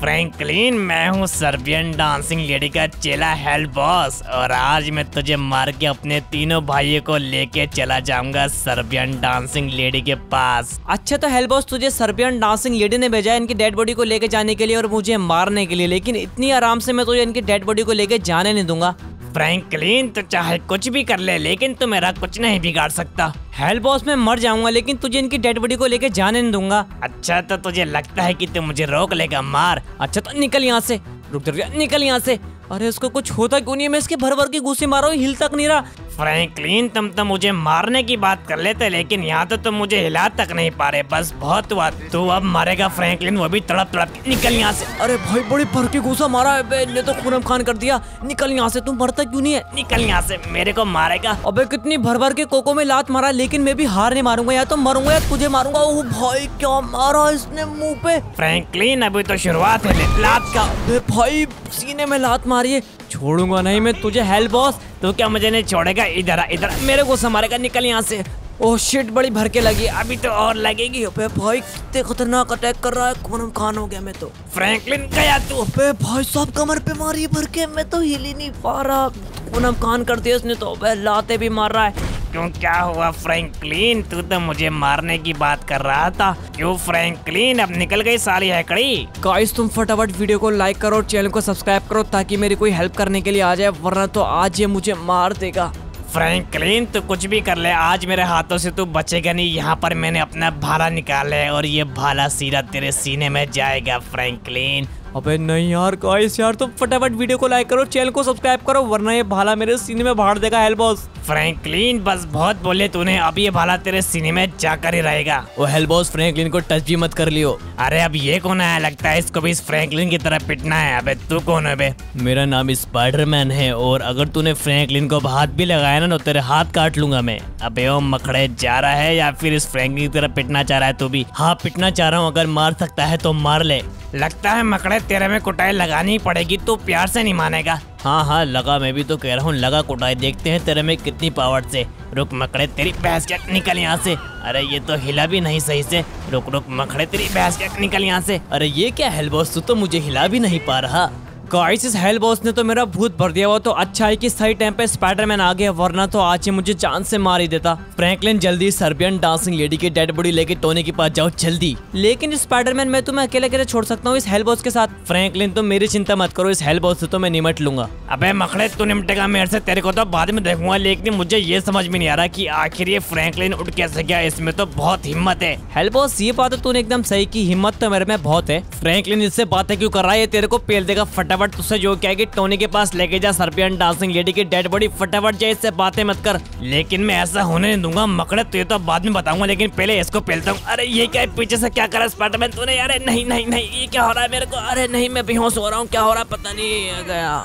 फ्रैंकलिन मैं हूँ सर्बियन डांसिंग लेडी का चेला हेल बॉस, और आज मैं तुझे मार के अपने तीनों भाइयों को लेके चला जाऊंगा सर्बियन डांसिंग लेडी के पास। अच्छा तो हेल बॉस तुझे सर्बियन डांसिंग लेडी ने भेजा है इनकी डेड बॉडी को लेके जाने के लिए और मुझे मारने के लिए, लेकिन इतनी आराम से मैं तुझे इनकी डेड बॉडी को लेके जाने नहीं दूंगा। फ्रैंकलिन तो चाहे कुछ भी कर ले, लेकिन तू मेरा कुछ नहीं बिगाड़ सकता। हेल बॉस मैं मर जाऊंगा, लेकिन तुझे इनकी डेड बॉडी को लेके जाने नहीं दूंगा। अच्छा तो तुझे लगता है कि तू मुझे रोक लेगा? मार। अच्छा तो निकल यहाँ से, रुक जा, निकल यहाँ से। अरे इसको कुछ होता क्यों नहीं है? मैं इसके भर के घूंसे मारो, हिल तक नहीं रहा। फ्रैंकलिन तुम तो मुझे मारने की बात कर लेते, लेकिन यहाँ तो तुम मुझे हिला तक नहीं पा रहे। बस बहुत हुआ, तू अब मरेगा फ्रैंकलिन, वो भी तड़प तड़प। निकल यहाँ से। अरे भाई बड़ी भर के घूसा मारा है तो खूनम खान कर दिया। निकल यहाँ से, तुम मरता क्यों नहीं है? निकल यहाँ से, मेरे को मारेगा। अब कितनी भर भर के कोको में लात मारा, लेकिन मैं भी हार नहीं मारूंगा। या तो मरूंगा या तुझे मारूंगा। वो भाई क्या मारा इसने मुँह पे। फ्रैंकलिन अभी तो शुरुआत है लात का। भाई सीने में लात मारिए। छोड़ूंगा नहीं मैं तुझे हेल बॉस, तो क्या मुझे नहीं छोड़ेगा? इधर इधर मेरे को समारेगा। निकल यहाँ से। ओह शिट बड़ी भर के लगी, अभी तो और लगेगी। अबे भाई कितने खतरनाक अटैक कर रहा है, खूनम खान हो गया मैं तो। फ्रैंकलिन गया तू। अबे भाई साहब कमर पे मारी भर के, मैं तो हिल ही नहीं पा रहा, खूनम खान कर दिया उसने तो। अबे लाते भी मार रहा है। क्यों क्या हुआ फ्रैंकलिन? तू तो मुझे मारने की बात कर रहा था, क्यों फ्रैंकलिन? अब निकल गई सारी हैकड़ी। गाइस तुम फटाफट वीडियो को लाइक करो और चैनल को सब्सक्राइब करो ताकि मेरी कोई हेल्प करने के लिए आ जाए, वरना तो आज ये मुझे मार देगा। फ्रैंकलिन तू कुछ भी कर ले, आज मेरे हाथों से तू बचेगा नहीं। यहाँ पर मैंने अपना भाला निकाला है और ये भाला सीधा तेरे सीने में जाएगा फ्रैंकलिन। अबे नहीं यार गाइस यार तुम फटाफट वीडियो को लाइक करो, चैनल को सब्सक्राइब करो, वरना ये भाला मेरे सीने में भाड़ देगा हेल बॉस। फ्रैंकलिन बस बहुत बोले तूने, अब ये भाला तेरे सीने में जाकर ही रहेगा। ओ हेल बॉस फ्रैंकलिन को टच भी मत कर लियो। अरे अब ये कौन आया? लगता है इसको भी इस फ्रैंकलिन की तरह पिटना है। अबे तू कौन है? बे मेरा नाम स्पाइडरमैन है, और अगर तूने फ्रैंकलिन को हाथ भी लगाया ना तो तेरे हाथ काट लूंगा मैं। अबे ओ मखड़े जा रहा है या फिर इस फ्रैंकलिन की तरह पिटना चाह रहा है तू भी? हाँ पिटना चाह रहा हूँ, अगर मार सकता है तो मार ले। लगता है मकड़े तेरे में कुटाई लगानी पड़ेगी, तू प्यार से नहीं मानेगा। हाँ हाँ लगा, मैं भी तो कह रहा हूँ लगा कुटाई, देखते हैं तेरे में कितनी पावर से। रुक मकड़े तेरी भैंस के, निकल यहाँ से। अरे ये तो हिला भी नहीं सही से। रुक रुक मकड़े तेरी भैंस के, निकल यहाँ से। अरे ये क्या हेल बॉस, तू तो मुझे हिला भी नहीं पा रहा। गाइस इस हेल बॉस ने तो मेरा भूत भर दिया। वो तो अच्छा है कि सही टाइम पे स्पाइडरमैन आ गया, वरना तो आज ही मुझे चांद से मार ही देता। फ्रैंकलिन जल्दी सर्बियन डांसिंग लेडी की डेड बॉडी लेके टोनी के पास जाओ जल्दी। लेकिन स्पाइडरमैन मैं तुम्हें अकेले अकेले छोड़ सकता हूँ इस हेल बॉस के साथ। फ्रैंकलिन तुम मेरी चिंता मत करो, इस हेल बॉस से तो मैं निमट लूंगा। अबे मखड़े तू निमटेगा मेरे से, तेरे को तो बाद में देखूंगा। लेकिन मुझे ये समझ में नहीं आ रहा की आखिर ये फ्रैंकलिन उठ कैसे गया, इसमें तो बहुत हिम्मत है। हेल बॉस ये बात तूने एकदम सही की, हिम्मत तो मेरे में बहुत है। फ्रैंकलिन इससे बातें क्यों कर रहा है, तेरे को पेल देगा। फटाफट तुझसे जो क्या है कि टोनी के पास लेके जा सर्बियन डांसिंग लेडी की डेड बॉडी, फटाफट जा, इससे बातें मत कर। लेकिन मैं ऐसा होने नहीं दूंगा मकड़े, तुझे तो बाद में बताऊंगा, लेकिन पहले इसको पहलता हूँ। अरे ये क्या है, पीछे से क्या करा स्पाइडरमैन तूने? अरे नहीं नहीं नहीं, ये क्या हो रहा है मेरे को? अरे नहीं मैं बेहोश हो रहा हूँ, क्या हो रहा पता नहीं गया।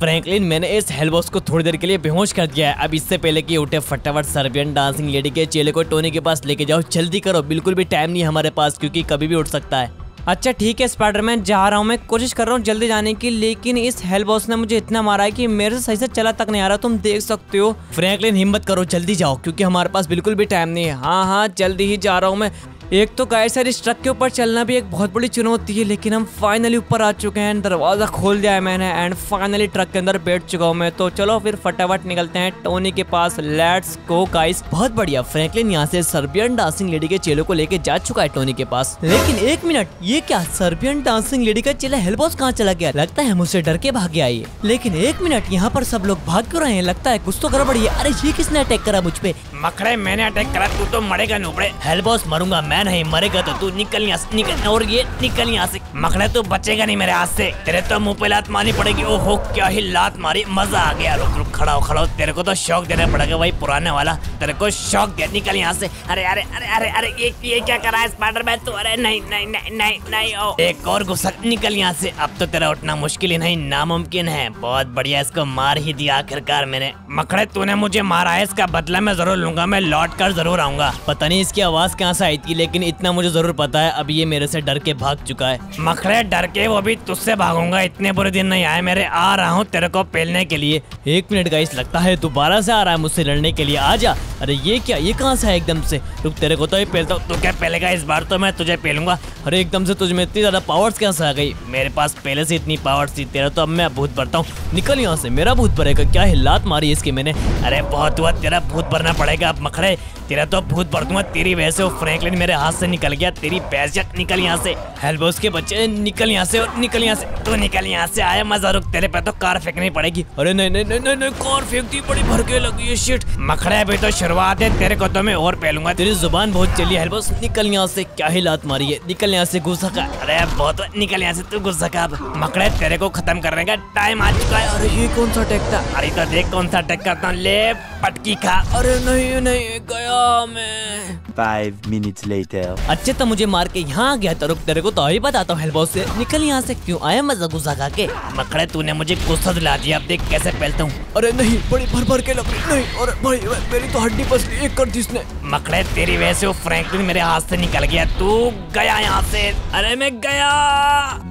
फ्रैंकलिन मैंने इस हेल बॉस को थोड़ी देर के लिए बेहोश कर दिया है। अब इससे पहले कि उठे फटाफट सर्बियन डांसिंग लेडी के चेले को टोनी के पास लेके जाओ, जल्दी करो, बिल्कुल भी टाइम नहीं हमारे पास, क्योंकि कभी भी उठ सकता है। अच्छा ठीक है स्पाइडरमैन, जा रहा हूँ मैं, कोशिश कर रहा हूँ जल्दी जाने की, लेकिन इस हेल बॉस ने मुझे इतना मारा है कि मेरे से सही से चला तक नहीं आ रहा, तुम देख सकते हो। फ्रैंकलिन हिम्मत करो, जल्दी जाओ, क्योंकि हमारे पास बिल्कुल भी टाइम नहीं है। हाँ हाँ जल्दी ही जा रहा हूँ मैं। एक तो गाइस यार इस ट्रक के ऊपर चलना भी एक बहुत बड़ी चुनौती है, लेकिन हम फाइनली ऊपर आ चुके हैं। दरवाज़ा खोल दिया है मैंने एंड फाइनली ट्रक के अंदर बैठ चुका हूँ मैं। तो चलो फिर फटाफट निकलते हैं टोनी के पास, लेट्स गो गाइस। बहुत बढ़िया, फ्रैंकलिन यहाँ से सर्बियन डांसिंग लेडी के चेलों को लेके जा चुका है टोनी के पास। लेकिन एक मिनट, ये क्या सर्बियन डांसिंग लेडी का चेला हेल बॉस कहाँ चला गया? लगता है मुझसे डर के भाग गया ये। लेकिन एक मिनट, यहाँ पर सब लोग भाग क्यों रहे हैं? लगता है कुछ तो गड़बड़ है। अरे ये किसने अटैक करा मुझ पे? मकड़े मैंने अटैक करा, तू तो मरेगा नुबड़े। हेल बॉस मरूंगा मैं, नहीं मरेगा तो तू। निकल यहाँ से, निकल। और ये निकल यहाँ से मकड़ा, तू बचेगा नहीं मेरे हाथ से, तेरे तो मुंह पे लात मारनी पड़ेगी। ओहो क्या ही लात मारी, मजा आ गया। रुक रुक, खड़ा हो खड़ा हो, तेरे को तो शौक देना पड़ेगा वही पुराने वाला, तेरे को शौक दे। निकल यहाँ से। अरे अरे अरे अरे अरे ये क्या कर रहा है स्पाइडरमैन तू? अरे नहीं नहीं नहीं नहीं नहीं, ओ एक और गुस्सा। निकल यहाँ से, अब तो तेरा उठना मुश्किल ही नहीं नामुमकिन है। बहुत बढ़िया, इसको मार ही दिया आखिरकार मैंने। मकड़े तूने मुझे मारा है, इसका बदला मैं जरूर लूंगा, मैं लौट कर जरूर आऊंगा। पता नहीं इसकी आवाज कहाँ से आई थी, लेकिन इतना मुझे जरूर पता है अब ये मेरे से डर के भाग चुका है। मखड़े डर के वो भी तुझसे भागूंगा, इतने बुरे दिन नहीं आए मेरे। आ रहा हूँ तेरे को पेलने के लिए। एक मिनट गाइस, लगता है दोबारा से आ रहा है मुझसे लड़ने के लिए, आजा। अरे ये क्या, ये कहाँ से है एकदम से? रुक तेरे को तो ही पेलता हूँ। तू क्या पेलेगा इस बार, तो मैं तुझे पेलूंगा। अरे एकदम से तुझमें इतनी ज्यादा पावर्स कहाँ से आ गई? मेरे पास पहले से इतनी पावर्स थी, तेरा तो अब मैं भूत भरता हूँ। निकल यहाँ से, मेरा भूत भरेगा। क्या हिलात मारी इसकी मैंने। अरे बहुत हुआ, तेरा भूत भरना पड़ेगा अब मखड़े, तेरा तो भूत भर दूंगा तेरी वजह से। फ्रैंकलिन मेरे हाथ से निकल गया, तेरी पैजक। निकल यहाँ से हेल बॉस के बच्चे, निकल यहाँ से, निकल यहाँ से, तो निकल यहाँ से। आया मजा, रुक तेरे पे तो कार फेंकनी पड़ेगी। अरे नहीं नहीं नहीं नहीं, कार फेंक दी, बड़ी भड़के लगी है। शिट मखड़े अभी तो शुरुआत है, तेरे को तो मैं और पहलूंगा। तेरी जुबान बहुत चली हेल बॉस, निकल यहाँ से। क्या ही लात मारी है, निकल यहाँ से गुस्सा का। अरे बहुत, निकल यहाँ से तू गुस्सा का। अब मखड़े तेरे को खत्म करने का टाइम आ चुका है। अरे ये कौन सा अटैक था? अरे तो देख कौन सा अटैक करता हूँ, ले पटकी खा। अरे नहीं नहीं, गया मैं। 5 minutes later। अच्छे तो मुझे मार के यहाँ आ गया था, रुक तेरे को तो ही बताता हूँ हेल बॉस से। निकल यहाँ से, क्यों आया मजा गुस्सा खा के? मकड़े तूने मुझे गुस्सा दिला दिया, अब देख कैसे पहलता हूँ। अरे नहीं, बड़ी भर भर के लग रही। नहीं और भाई मेरी तो हड्डी पसली एक कर दी इसने। मकड़े तेरी वजह से वो फ्रैंकलिन मेरे हाथ से निकल गया, तू गया यहाँ से। अरे मैं गया।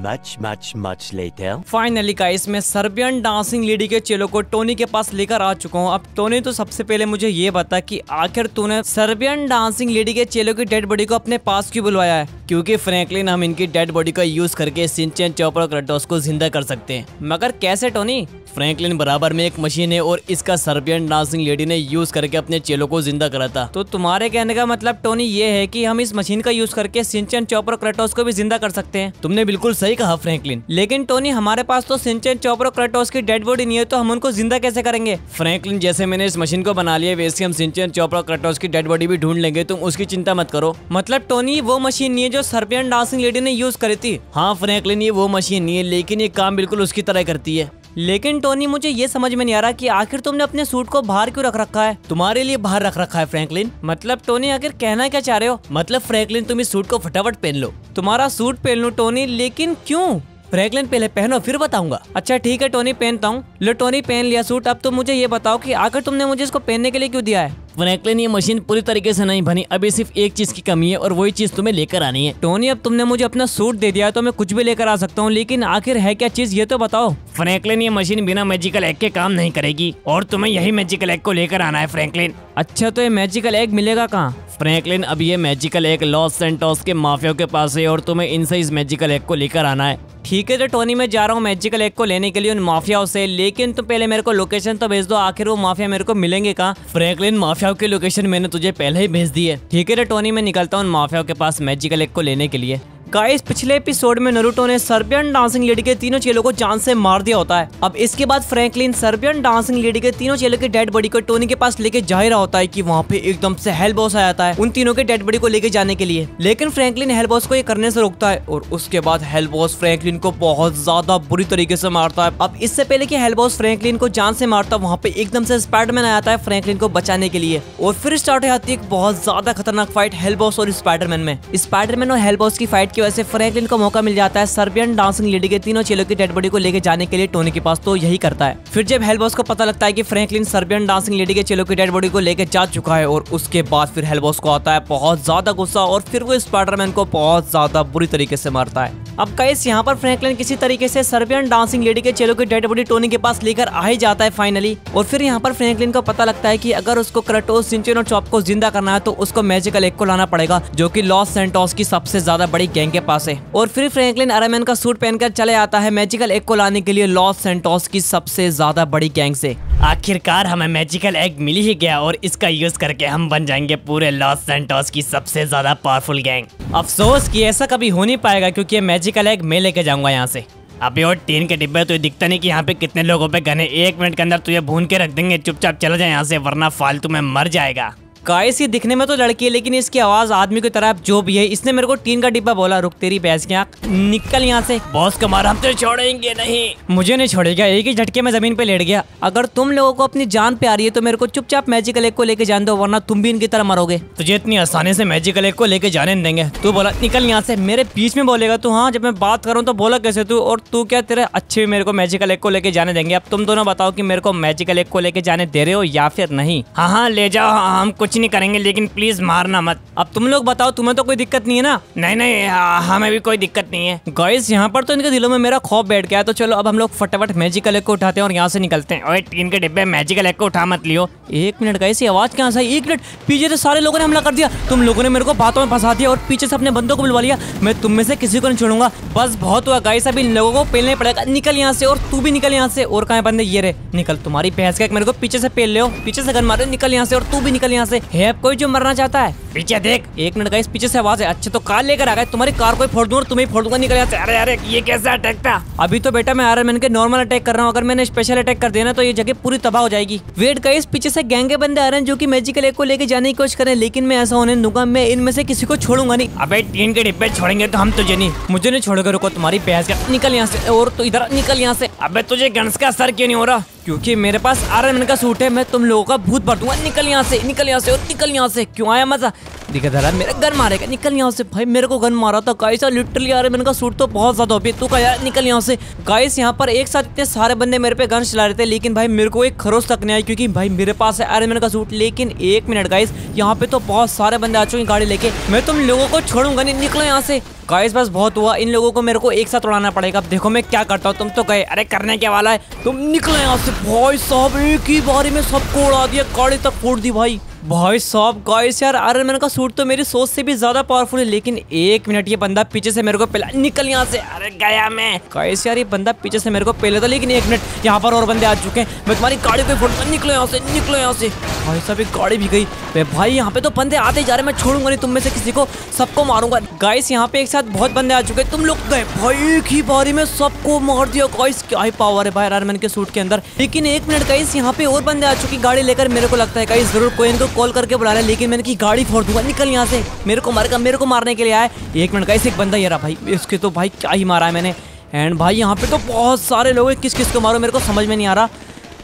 Much much much later. Finally guys मैं सर्बियन डांसिंग लेडी के चेलों को टोनी के पास लेकर आ चुका हूँ। अब टोनी तो सबसे पहले मुझे ये बता कि आखिर तूने सर्बियन डांसिंग लेडी के चेलों की डेड बॉडी को अपने पास क्यों बुलवाया है? क्योंकि फ्रैंकलिन हम इनकी डेड बॉडी का यूज करके शिनचैन, चॉप और क्रेटोस को जिंदा कर सकते हैं। मगर कैसे टोनी? फ्रैंकलिन बराबर में एक मशीन है और इसका सर्बियन डांसिंग लेडी ने यूज करके अपने चेलों को जिंदा करा था। तो तुम्हारे कहने का मतलब टोनी ये है कि हम इस मशीन का यूज करके शिनचैन, चॉप और क्रेटोस को भी जिंदा कर सकते हैं। तुमने बिल्कुल सही कहा फ्रैंकलिन, लेकिन टोनी हमारे पास तो शिनचैन, चॉप और क्रेटोस की डेड बॉडी नहीं है, तो हम उनको जिंदा कैसे करेंगे? फ्रैंकलिन जैसे मैंने इस मशीन को बना लिया, वैसे हम शिनचैन, चॉप और क्रेटोस की डेड बॉडी भी ढूंढ लेंगे, तुम उसकी चिंता मत करो। मतलब टोनी वो मशीन नहीं है जो सर्बियन डांसिंग लेडी ने यूज करी थी। हाँ फ्रैंकलिन ये वो मशीन नहीं है, लेकिन ये काम बिल्कुल उसकी तरह करती है। लेकिन टोनी मुझे ये समझ में नहीं आ रहा कि आखिर तुमने अपने सूट को बाहर क्यों रख रखा है? तुम्हारे लिए बाहर रख रखा है फ्रैंकलिन। मतलब टोनी आखिर कहना क्या चाह रहे हो? मतलब फ्रैंकलिन तुम इस सूट को फटाफट पहन लो। तुम्हारा सूट पहन लो टोनी, लेकिन क्यों? फ्रैंकलिन पहले पहनो फिर बताऊंगा। अच्छा ठीक है टोनी, पहनता हूँ। लो टोनी पहन लिया सूट। अब तुम मुझे ये बताओ कि आखिर तुमने मुझे इसको पहनने के लिए क्यों दिया है? फ्रैंकलिन ये मशीन पूरी तरीके से नहीं बनी, अभी सिर्फ एक चीज की कमी है और वही चीज तुम्हें लेकर आनी है। टोनी अब तुमने मुझे अपना सूट दे दिया तो मैं कुछ भी लेकर आ सकता हूँ, लेकिन आखिर है क्या चीज ये तो बताओ। फ्रैंकलिन ये मशीन बिना मैजिकल एग के काम नहीं करेगी और तुम्हें यही मैजिकल एग को लेकर आना है फ्रैंकलिन। अच्छा तो ये मैजिकल एग मिलेगा कहाँ? फ्रैंकलिन अब ये मैजिकल एग लॉस सैंटोस के माफिया के पास है और तुम्हें इनसे इस मैजिकल एग को लेकर आना है। ठीक है तो टोनी मैं जा रहा हूँ मैजिकल एग को लेने के लिए उन माफियाओं से, लेकिन तुम पहले मेरे को लोकेशन तो भेज दो, आखिर वो माफिया मेरे को मिलेंगे कहाँ? फ्रैंकलिन माफियाओं की लोकेशन मैंने तुझे पहले ही भेज दी है। ठीक है तो टोनी मैं निकलता हूँ उन माफियाओं के पास मैजिकल एग को लेने के लिए। गाइस पिछले एपिसोड में नारुतो ने सर्बियन डांसिंग लेडी के तीनों चेलों को जान से मार दिया होता है। अब इसके बाद फ्रैंकलिन सर्बियन डांसिंग लेडी के तीनों चेलों के डेड बॉडी को टोनी के पास लेके जा ही रहा होता है कि वहाँ पे एकदम से हेल बॉस आ जाता है उन तीनों के डेड बॉडी को लेके जाने के लिए, लेकिन फ्रैंकलिन हेल बॉस को ये करने से रोकता है और उसके बाद हेल बॉस फ्रैंकलिन को बहुत ज्यादा बुरी तरीके से मारता है। अब इससे पहले की हेल बॉस फ्रैंकलिन को जान से मारता है, वहाँ पे एकदम से स्पाइडरमैन आ जाता है फ्रैंकलिन को बचाने के लिए और फिर स्टार्ट हो जाती है बहुत ज्यादा खतरनाक फाइट हेल बॉस और स्पाइडरमैन में। स्पाइडरमैन और हेल बॉस की फाइट की वजह से फ्रैंकलिन को मौका मिल जाता है सर्बियन डांसिंग लेडी के तीनों चेलों की डेड बॉडी को लेके जाने के लिए टोनी के पास, तो यही करता है। फिर जब हेल बॉस को पता लगता है कि फ्रैंकलिन सर्बियन डांसिंग लेडी के चेलों की डेड बॉडी को लेके जा चुका है और उसके बाद फिर हेल बॉस को आता है बहुत ज्यादा गुस्सा और फिर वो स्पाइडरमैन को बहुत ज्यादा बुरी तरीके से मारता है। अब गाइस यहाँ पर फ्रैंकलिन किसी तरीके से सर्बियन डांसिंग लेडी के चेलों की डेड बॉडी टोनी के पास लेकर आ ही जाता है फाइनली, और फिर यहाँ पर फ्रैंकलिन को पता लगता है कि अगर उसको क्रैटोस, शिनचैन और चॉप को जिंदा करना है तो उसको मैजिकल एग को लाना पड़ेगा जो कि लॉस सैंटोस की सबसे ज्यादा बड़ी गैंग के पास है। और फिर फ्रैंकलिन आयरन मैन का सूट पहनकर चले आता है मैजिकल एग को लाने के लिए लॉस सैंटोस की सबसे ज्यादा बड़ी गैंग से। आखिरकार हमें मैजिकल एग मिल ही गया और इसका यूज करके हम बन जाएंगे पूरे लॉस सैंटोस की सबसे ज्यादा पावरफुल गैंग। अफसोस कि ऐसा कभी हो नहीं पाएगा क्योंकि मैजिकल एग मैं लेके जाऊंगा यहाँ से। अभी और टीन के डिब्बे तो ये दिखता नहीं कि यहाँ पे कितने लोगों पे गने, एक मिनट के अंदर तुझे भून के रख देंगे, चुपचाप चला जाए यहाँ से वरना फालतू में मर जाएगा। गाइस ये दिखने में तो लड़की है लेकिन इसकी आवाज आदमी की तरह जो भी है। इसने मेरे को टीन का डिब्बा बोला, रुक तेरी भैंस के आँख, निकल यहाँ से। बॉस कमार हम तो छोड़ेंगे नहीं। मुझे नहीं छोड़ेगा, एक ही झटके में जमीन पे लेट गया। अगर तुम लोगों को अपनी जान पे आ रही है तो मेरे को चुपचाप मैजिकल एग को लेके जाने दो वरना तुम भी इनकी तरह मरोगे। तुझे इतनी आसानी से मैजिकल एग को लेके जाने देंगे? तू बोला निकल यहाँ से, मेरे बीच में बोलेगा तू? हाँ जब मैं बात करूँ तो बोला कैसे तू? और तू क्या तेरे अच्छे मेरे को मैजिकल एग को लेके जाने देंगे? अब तुम दोनों बताओ कि मेरे को मैजिकल एग को लेके जाने दे रहे हो या फिर नहीं? हाँ हाँ ले जाओ, हम कुछ नहीं करेंगे लेकिन प्लीज मारना मत। अब तुम लोग बताओ, तुम्हें तो कोई दिक्कत नहीं है ना? नहीं नहीं हमें भी कोई दिक्कत नहीं है। गाइस यहाँ पर तो इनके दिलों में मेरा खौफ बैठ गया, तो चलो अब हम लोग फटाफट मैजिकल एग को उठाते हैं और यहाँ से निकलते हैं। ओए टीन के डिब्बे मैजिकल एग को उठा मत लियो। एक मिनट गाइस ये आवाज कहाँ से आई? एक मिनट, पीछे से सारे लोगों ने हमला कर दिया, तुम लोगों ने मेरे को बातों में फंसा दिया और पीछे से अपने बंदों को बुलवा लिया। मैं तुम में से किसी को नहीं छोड़ूंगा, बस बहुत हुआ गाइस, अब इन लोगों को पेलने पड़ेगा। निकल यहाँ से और तू भी निकल यहाँ से। और कहाँ बंदे? ये रे निकल, तुम्हारी भैंस का मेरे को पीछे से पेल लो, पीछे से गन मारो, निकल यहाँ से और तू भी निकल यहाँ से। है अब कोई जो मरना चाहता है? पीछे देख। एक मिनट गाइस पीछे से आवाज है। अच्छा तो कार लेकर आ गए, तुम्हारी कार को फोड़ दूं और तुम्हें फोड़ दूंगा, निकल जाते। अरे अरे ये कैसा अटैक था? अभी तो बेटा मैं आयरन मैन के नॉर्मल अटैक कर रहा हूँ, अगर मैंने स्पेशल अटैक कर देना तो ये जगह पूरी तबाह हो जाएगी। वेट गाइस पीछे से गैंग के बंदे आ रहे हैं जो की मैजिकल एग को लेके जाने की कोशिश करें, लेकिन मैं ऐसा होने दूंगा, मैं इनमें से किसी को छोड़ूंगा नहीं। अब टीन के डिब्बे छोड़ेंगे तो हम तुझे नहीं। मुझे नहीं छोड़ोगे, रुको तुम्हारी प्यास का, निकल यहाँ से। और तो इधर निकल यहाँ से। अब तुझे गन्स का असर क्यों नहीं हो रहा? क्योंकि मेरे पास आयरन मैन का सूट है, मैं तुम लोगों का भूत भर दूंगा। निकल यहाँ से, निकल यहाँ से और निकल यहाँ से। क्यों आया मजा? दिखा धरा मेरा गन मारेगा, निकल यहाँ से। भाई मेरे को गन मारा था गाइस, लिटरली आयरन मैन का सूट तो बहुत ज्यादा ओपी है। तू का यार निकल यहाँ से। गाइस यहाँ पर एक साथ इतने सारे बंदे मेरे पे गन चला रहे थे लेकिन भाई मेरे को एक खरोच तक नहीं आई क्योंकि भाई मेरे पास है आयरन मैन का सूट। लेकिन एक मिनट गाइस यहाँ पे तो बहुत सारे बंदे आ चुके हैं गाड़ी लेके, मैं तुम लोगों को छोड़ूंगा नहीं, निकलो यहाँ से। गाइस बस बहुत हुआ, इन लोगों को मेरे को एक साथ उड़ाना पड़ेगा। अब देखो मैं क्या करता हूँ। तुम तो गए, अरे करने क्या वाला है, तुम निकलो यहाँ से। भाई साहब एक ही बारी में सबको उड़ा दिया, गाड़ी तक फोड़ दी भाई। भाई साहब गाइस यार आयरन मैन का सूट तो मेरी सोच से भी ज्यादा पावरफुल है, लेकिन एक मिनट ये बंदा पीछे से मेरे को पेला। निकल यहाँ से। अरे गया मैं। गाइस यार ये बंदा पीछे से मेरे को पेला था, लेकिन एक मिनट यहाँ पर और बंदे आ चुके हैं, मैं तुम्हारी गाड़ी को फोड़। निकलो यहाँ से, निकलो यहाँ से। भाई साहब एक गाड़ी भी गई। भाई यहाँ पे तो बंदे आते जा रहे, मैं छोड़ूंगा नहीं तुम में से किसी को, सबको मारूंगा। गाइस यहाँ पे एक साथ बहुत बंदे आ चुके, तुम लोग गए। भाई एक ही बारी में सबको मार दिया गाइस, क्या ही पावर है भाई आयरन मैन के सूट के अंदर। लेकिन एक मिनट गाइस यहाँ पे और बंदे आ चुके गाड़ी लेकर, मेरे को लगता है गाइस जरूर कोई इनको कॉल करके बुला रहा है, लेकिन मैंने की गाड़ी फोड़ दूंगा। निकल यहाँ से, मेरे को मारेगा, मेरे को मारने के लिए आया। एक मिनट गाइस एक बंदा ये रहा, भाई इसके तो भाई क्या ही मारा है मैंने। एंड भाई यहाँ पे तो बहुत सारे लोग हैं, किस किस को मारो मेरे को समझ में नहीं आ रहा।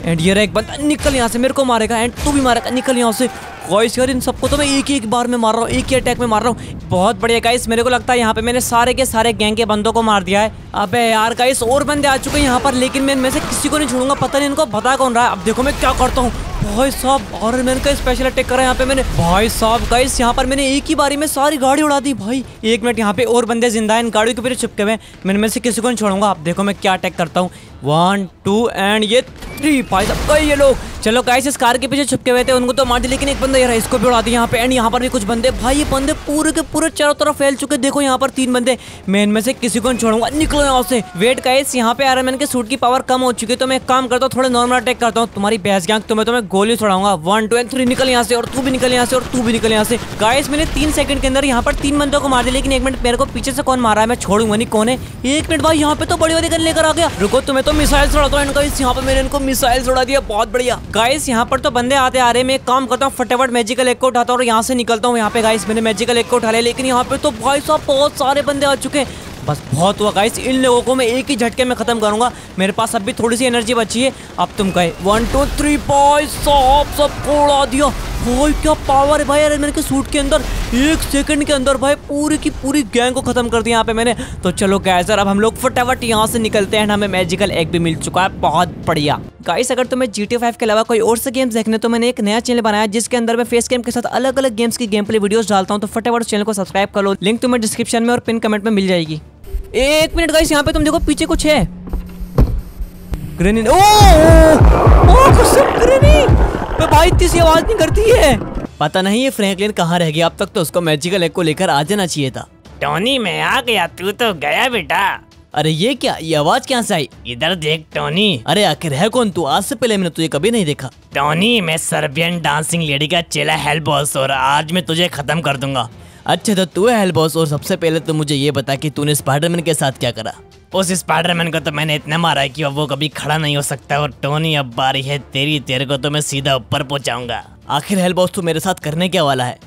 एंड ये रहा एक बंदा, निकल यहाँ से, मेरे को मारेगा एंड तू भी मारेगा, निकल यहाँ से। गाइस यार इन सबको तो मैं एक ही एक बार में मार रहा हूँ, एक ही अटैक में मार रहा हूँ। बहुत बढ़िया गाइस, मेरे को लगता है यहाँ पे मैंने सारे के सारे गैंग के बंदों को मार दिया है। अबे यार गाइस और बंदे आ चुके हैं यहाँ पर, लेकिन मैं इनमें से किसी को नहीं छोड़ूंगा, पता नहीं इनको पता कौन रहा है। अब देखो मैं क्या करता हूँ। भाई साहब आयरन मैन का स्पेशल अटैक करा यहाँ पे मैंने। भाई साहब गाइस यहाँ पर मैंने एक ही बारी में सारी गाड़ी उड़ा दी। भाई एक मिनट, यहाँ पे और बंदे जिंदा है, इन गाड़ियों के पीछे छिपके हुए। मैं इनमें से किसी को नहीं छोड़ूंगा। आप देखो मैं क्या अटैक करता हूँ। 1 2 एंड ये 3। भाई साहब कई ये लोग, चलो गाइस इस कार के पीछे छिपके हुए थे, उनको तो मार दी, लेकिन एक बंदा ये रहा, इसको भी उड़ा दी यहाँ पे। एंड यहाँ पर भी कुछ बंदे, भाई ये बंदे पूरे के पूरे चारों तरफ फैल चुके। देखो यहाँ पर 3 बंदे, मैं इनमें से किसी को नहीं छोड़ूंगा। निकलो यहाँ से। वेट गाइस, यहाँ पे आयरन मैन के सूट की पावर कम हो चुकी है, तो मैं एक काम करता हूँ, थोड़े नॉर्मल अटैक करता हूँ। तुम्हारी बहस गैंग, तुम्हें गोली छुड़ाऊंगा। 1 2 3। निकल यहाँ से, और तू भी निकल यहाँ से, और तू भी निकल यहाँ से। गाइस मैंने 3 सेकंड के अंदर यहाँ पर 3 बंदों को मार दिया, लेकिन एक मिनट, मेरे को पीछे से कौन मारा है, मैं छोड़ूंगा नहीं। कौन है? एक मिनट भाई, यहाँ पे तो बड़ी वाली गन लेकर आ गया। रुको तुम्हें तो मिसाइल छुड़ाता हूँ। यहाँ पर मैंने इनको मिसाइल छुड़ा दिया, बहुत बढ़िया। गाइस यहाँ पर तो बंदे आते आ रहे, मैं एक काम करता हूँ, फटाफट मैजिकल एक को उठाता हूँ और यहाँ से निकलता हूँ। यहाँ पे गाइस मैंने मैजिकल एक को उठा लिया, लेकिन यहाँ पे तो भाई साहब बहुत सारे बंदे आ चुके हैं। बस बहुत हुआ गाइस, इन लोगों को मैं एक ही झटके में खत्म करूंगा। मेरे पास अब भी थोड़ी सी एनर्जी बची है। अब तुम गए। 1 2 3 भाई साहब सबको उड़ा दिया। भाई क्या पावर है भाई आयरन मैन के सूट के अंदर। 1 सेकंड के अंदर भाई पूरी की पूरी गैंग को खत्म कर दिया यहाँ पे मैंने। तो चलो गाइस अब हम लोग फटाफट यहाँ से निकलते हैं। हमें मैजिकल एग भी मिल चुका है, बहुत बढ़िया। गाइस अगर तुम्हें GTA 5 के अलावा कोई और से गेम्स देखने, तो मैंने एक नया चैनल बनाया जिसके अंदर मैं फेस गेम के साथ अलग अलग गेम्स की गेम प्ले वीडियोस डालता हूँ। तो फटाफट चैनल को सब्सक्राइब कर लो, लिंक तुम्हें डिस्क्रिप्शन में और पिन कमेंट में मिल जाएगी। 1 मिनट गाइस, यहाँ पे तुम देखो पीछे कुछ है। ग्रेनेड, ओह भाई इतनी सी आवाज नहीं करती है। पता नहीं ये फ्रैंकलिन कहाँ रह गया अब तक, तो उसको मैजिकल एग को लेकर आ जाना चाहिए था। टोनी मैं आ गया, तू तो गया बेटा। अरे ये क्या, ये आवाज कहाँ से आई? इधर देख टोनी। अरे आखिर है कौन तू? आज से पहले मैंने तुझे कभी नहीं देखा। टोनी मैं सर्बियन डांसिंग लेडी का चेला हेल बॉस, और आज मैं तुझे खत्म कर दूंगा। अच्छा तो तू है हेल बॉस, और सबसे पहले तो मुझे ये बता कि तूने स्पाइडरमैन के साथ क्या करा? उस स्पाइडरमैन को तो मैंने इतना मारा है कि अब वो कभी खड़ा नहीं हो सकता। और टोनी अब बारी है तेरी, तेरे को तो मैं सीधा ऊपर पहुँचाऊंगा। आखिर हेल बॉस तू मेरे साथ करने क्या वाला है?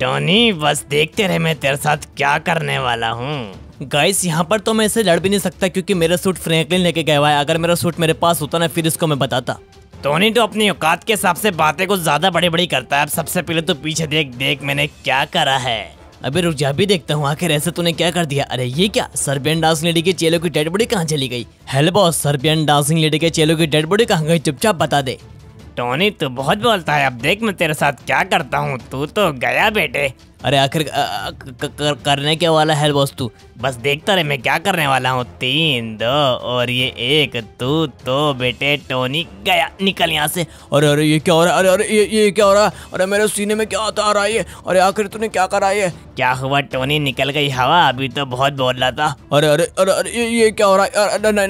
टोनी बस देखते रहे मैं तेरे साथ क्या करने वाला हूँ। गाइस यहाँ पर तो मैं इसे लड़ भी नहीं सकता, क्योंकि मेरा सूट फ्रैंकलिन लेके गया हुआ है। अगर मेरा सूट मेरे पास होता ना, फिर इसको मैं बताता। टोनी तो अपनी औकात के हिसाब से बातें कुछ ज्यादा बड़ी बड़ी करता है। अब सबसे पहले तो पीछे देख मैंने क्या करा है। अबे रुक जा, भी देखता हूँ आखिर ऐसे तूने क्या कर दिया। अरे ये क्या, सर्बियन डांसिंग लेडी के चेलों की डेड बॉडी कहाँ चली गई? Hello boss Serbian dancing lady के चेलों की डेड बॉडी कहाँ गई, चुपचाप बता दे। टोनी तो बहुत बोलता है, अब देख मैं तेरे साथ क्या करता हूँ। तू तो गया बेटे। अरे आखिर करने के वाला हेल बॉस तू? बस देखता रहे मैं क्या करने वाला हूँ। 3 2 और ये 1। तू तो बेटे टोनी गया, निकल यहाँ से। अरे ये क्या हो रहा है? अरे ये क्या हो रहा है? अरे मेरे सीने में क्या आता आ रहा है? अरे आखिर तूने क्या करा है? क्या हुआ टोनी, निकल गई हवा? अभी तो बहुत बोल रहा था। अरे ये क्या हो रहा है?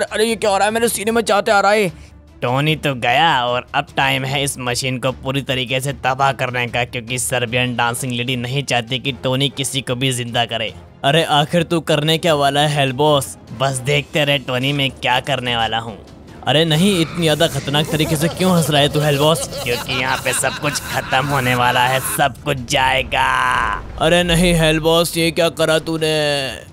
अरे ये क्या हो रहा है? मेरे सीने में चाहते आ रहा है। टोनी तो गया, और अब टाइम है इस मशीन को पूरी तरीके से तबाह करने का, क्योंकि सर्बियन डांसिंग लेडी नहीं चाहती कि टोनी किसी को भी जिंदा करे। अरे आखिर तू करने क्या वाला है हेल बॉस? बस देखते रहे टोनी मैं क्या करने वाला हूँ। अरे नहीं, इतनी ज्यादा खतरनाक तरीके से क्यों हंस रहा है तू हेल बॉस? क्योंकि यहाँ पे सब कुछ खत्म होने वाला है, सब कुछ जाएगा। अरे नहीं हेल बॉस, ये क्या करा तूने?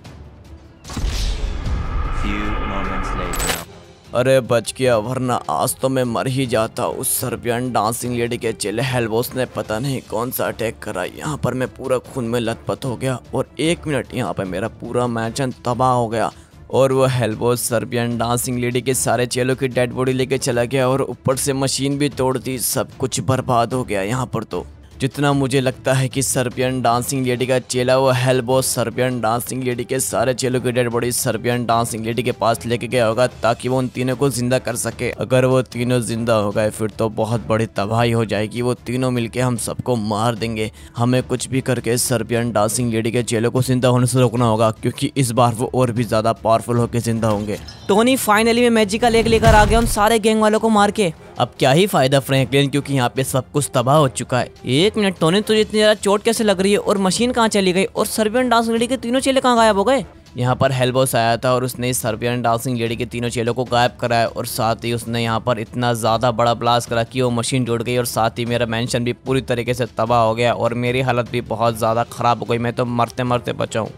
अरे बच गया, वरना आज तो मैं मर ही जाता। उस सर्बियन डांसिंग लेडी के चेले हेल बॉस ने पता नहीं कौन सा अटैक करा। यहाँ पर मैं पूरा खून में लथपथ हो गया, और 1 मिनट यहाँ पर मेरा पूरा मैचन तबाह हो गया। और वो hello boss Serbian dancing lady के सारे चेलों की डेड बॉडी लेके चला गया, और ऊपर से मशीन भी तोड़ दी। सब कुछ बर्बाद हो गया यहाँ पर। तो जितना मुझे लगता है कि सर्बियन डांसिंग लेडी का चेला वो hello boss Serbian dancing lady के सारे चेलों की dead body Serbian dancing lady के पास लेके गया होगा, ताकि वो उन तीनों को जिंदा कर सके। अगर वो तीनों जिंदा हो गए फिर तो बहुत बड़ी तबाही हो जाएगी। वो तीनों मिलके हम सबको मार देंगे। हमें कुछ भी करके सर्बियन डांसिंग लेडी के चेलों को जिंदा होने से रोकना होगा, क्योंकि इस बार वो और भी ज्यादा पावरफुल होकर जिंदा होंगे। टोनी फाइनली में मैजिकल एग लेकर आ गया उन सारे गैंग वालों को मार के। अब क्या ही फायदा फ्रैंकलिन, क्योंकि यहाँ पे सब कुछ तबाह हो चुका है। 1 मिनट टोनी, तुझे इतनी ज़्यादा चोट कैसे लग रही है? और मशीन कहाँ चली गई? और सर्बियन डांसिंग लेडी के तीनों चेले कहाँ गायब हो गए? यहाँ पर हेल बॉस आया था, और उसने सर्बियन डांसिंग लेडी के तीनों चेलों को गायब कराया, और साथ ही उसने यहाँ पर इतना ज़्यादा बड़ा ब्लास्ट करा कि वो मशीन टूट गई, और साथ ही मेरा मेंशन भी पूरी तरीके से तबाह हो गया, और मेरी हालत भी बहुत ज़्यादा ख़राब हो गई। मैं तो मरते मरते बचा हूँ।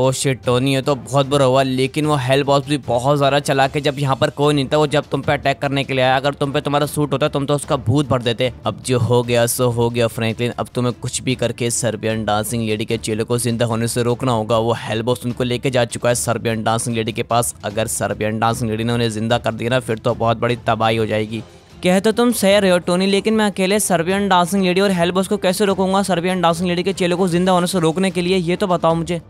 ओह शिट टोनी, ये तो बहुत बुरा हुआ। लेकिन वो हेल बॉस भी बहुत ज़्यादा चला के, जब यहाँ पर कोई नहीं था वो जब तुम पे अटैक करने के लिए आया। अगर तुम पे तुम्हारा सूट होता तुम तो उसका भूत भर देते। अब जो हो गया सो हो गया फ्रैंकलिन, अब तुम्हें कुछ भी करके सर्बियन डांसिंग लेडी के चेलों को जिंदा होने से रोकना होगा। वो हेल बॉस उनको लेके जा चुका है सर्बियन डांसिंग लेडी के पास। अगर सर्बियन डांसिंग लेडी ने उन्हें जिंदा कर दिया ना, फिर तो बहुत बड़ी तबाही हो जाएगी। कह तो तुम सह रहे हो टोनी, लेकिन मैं अकेले सर्बियन डांसिंग लेडी और हेल बॉस को कैसे रोकूंगा? सर्बियन डांसिंग लेडी के चेलों को जिंदा होने से रोकने के लिए, ये तो बताओ मुझे।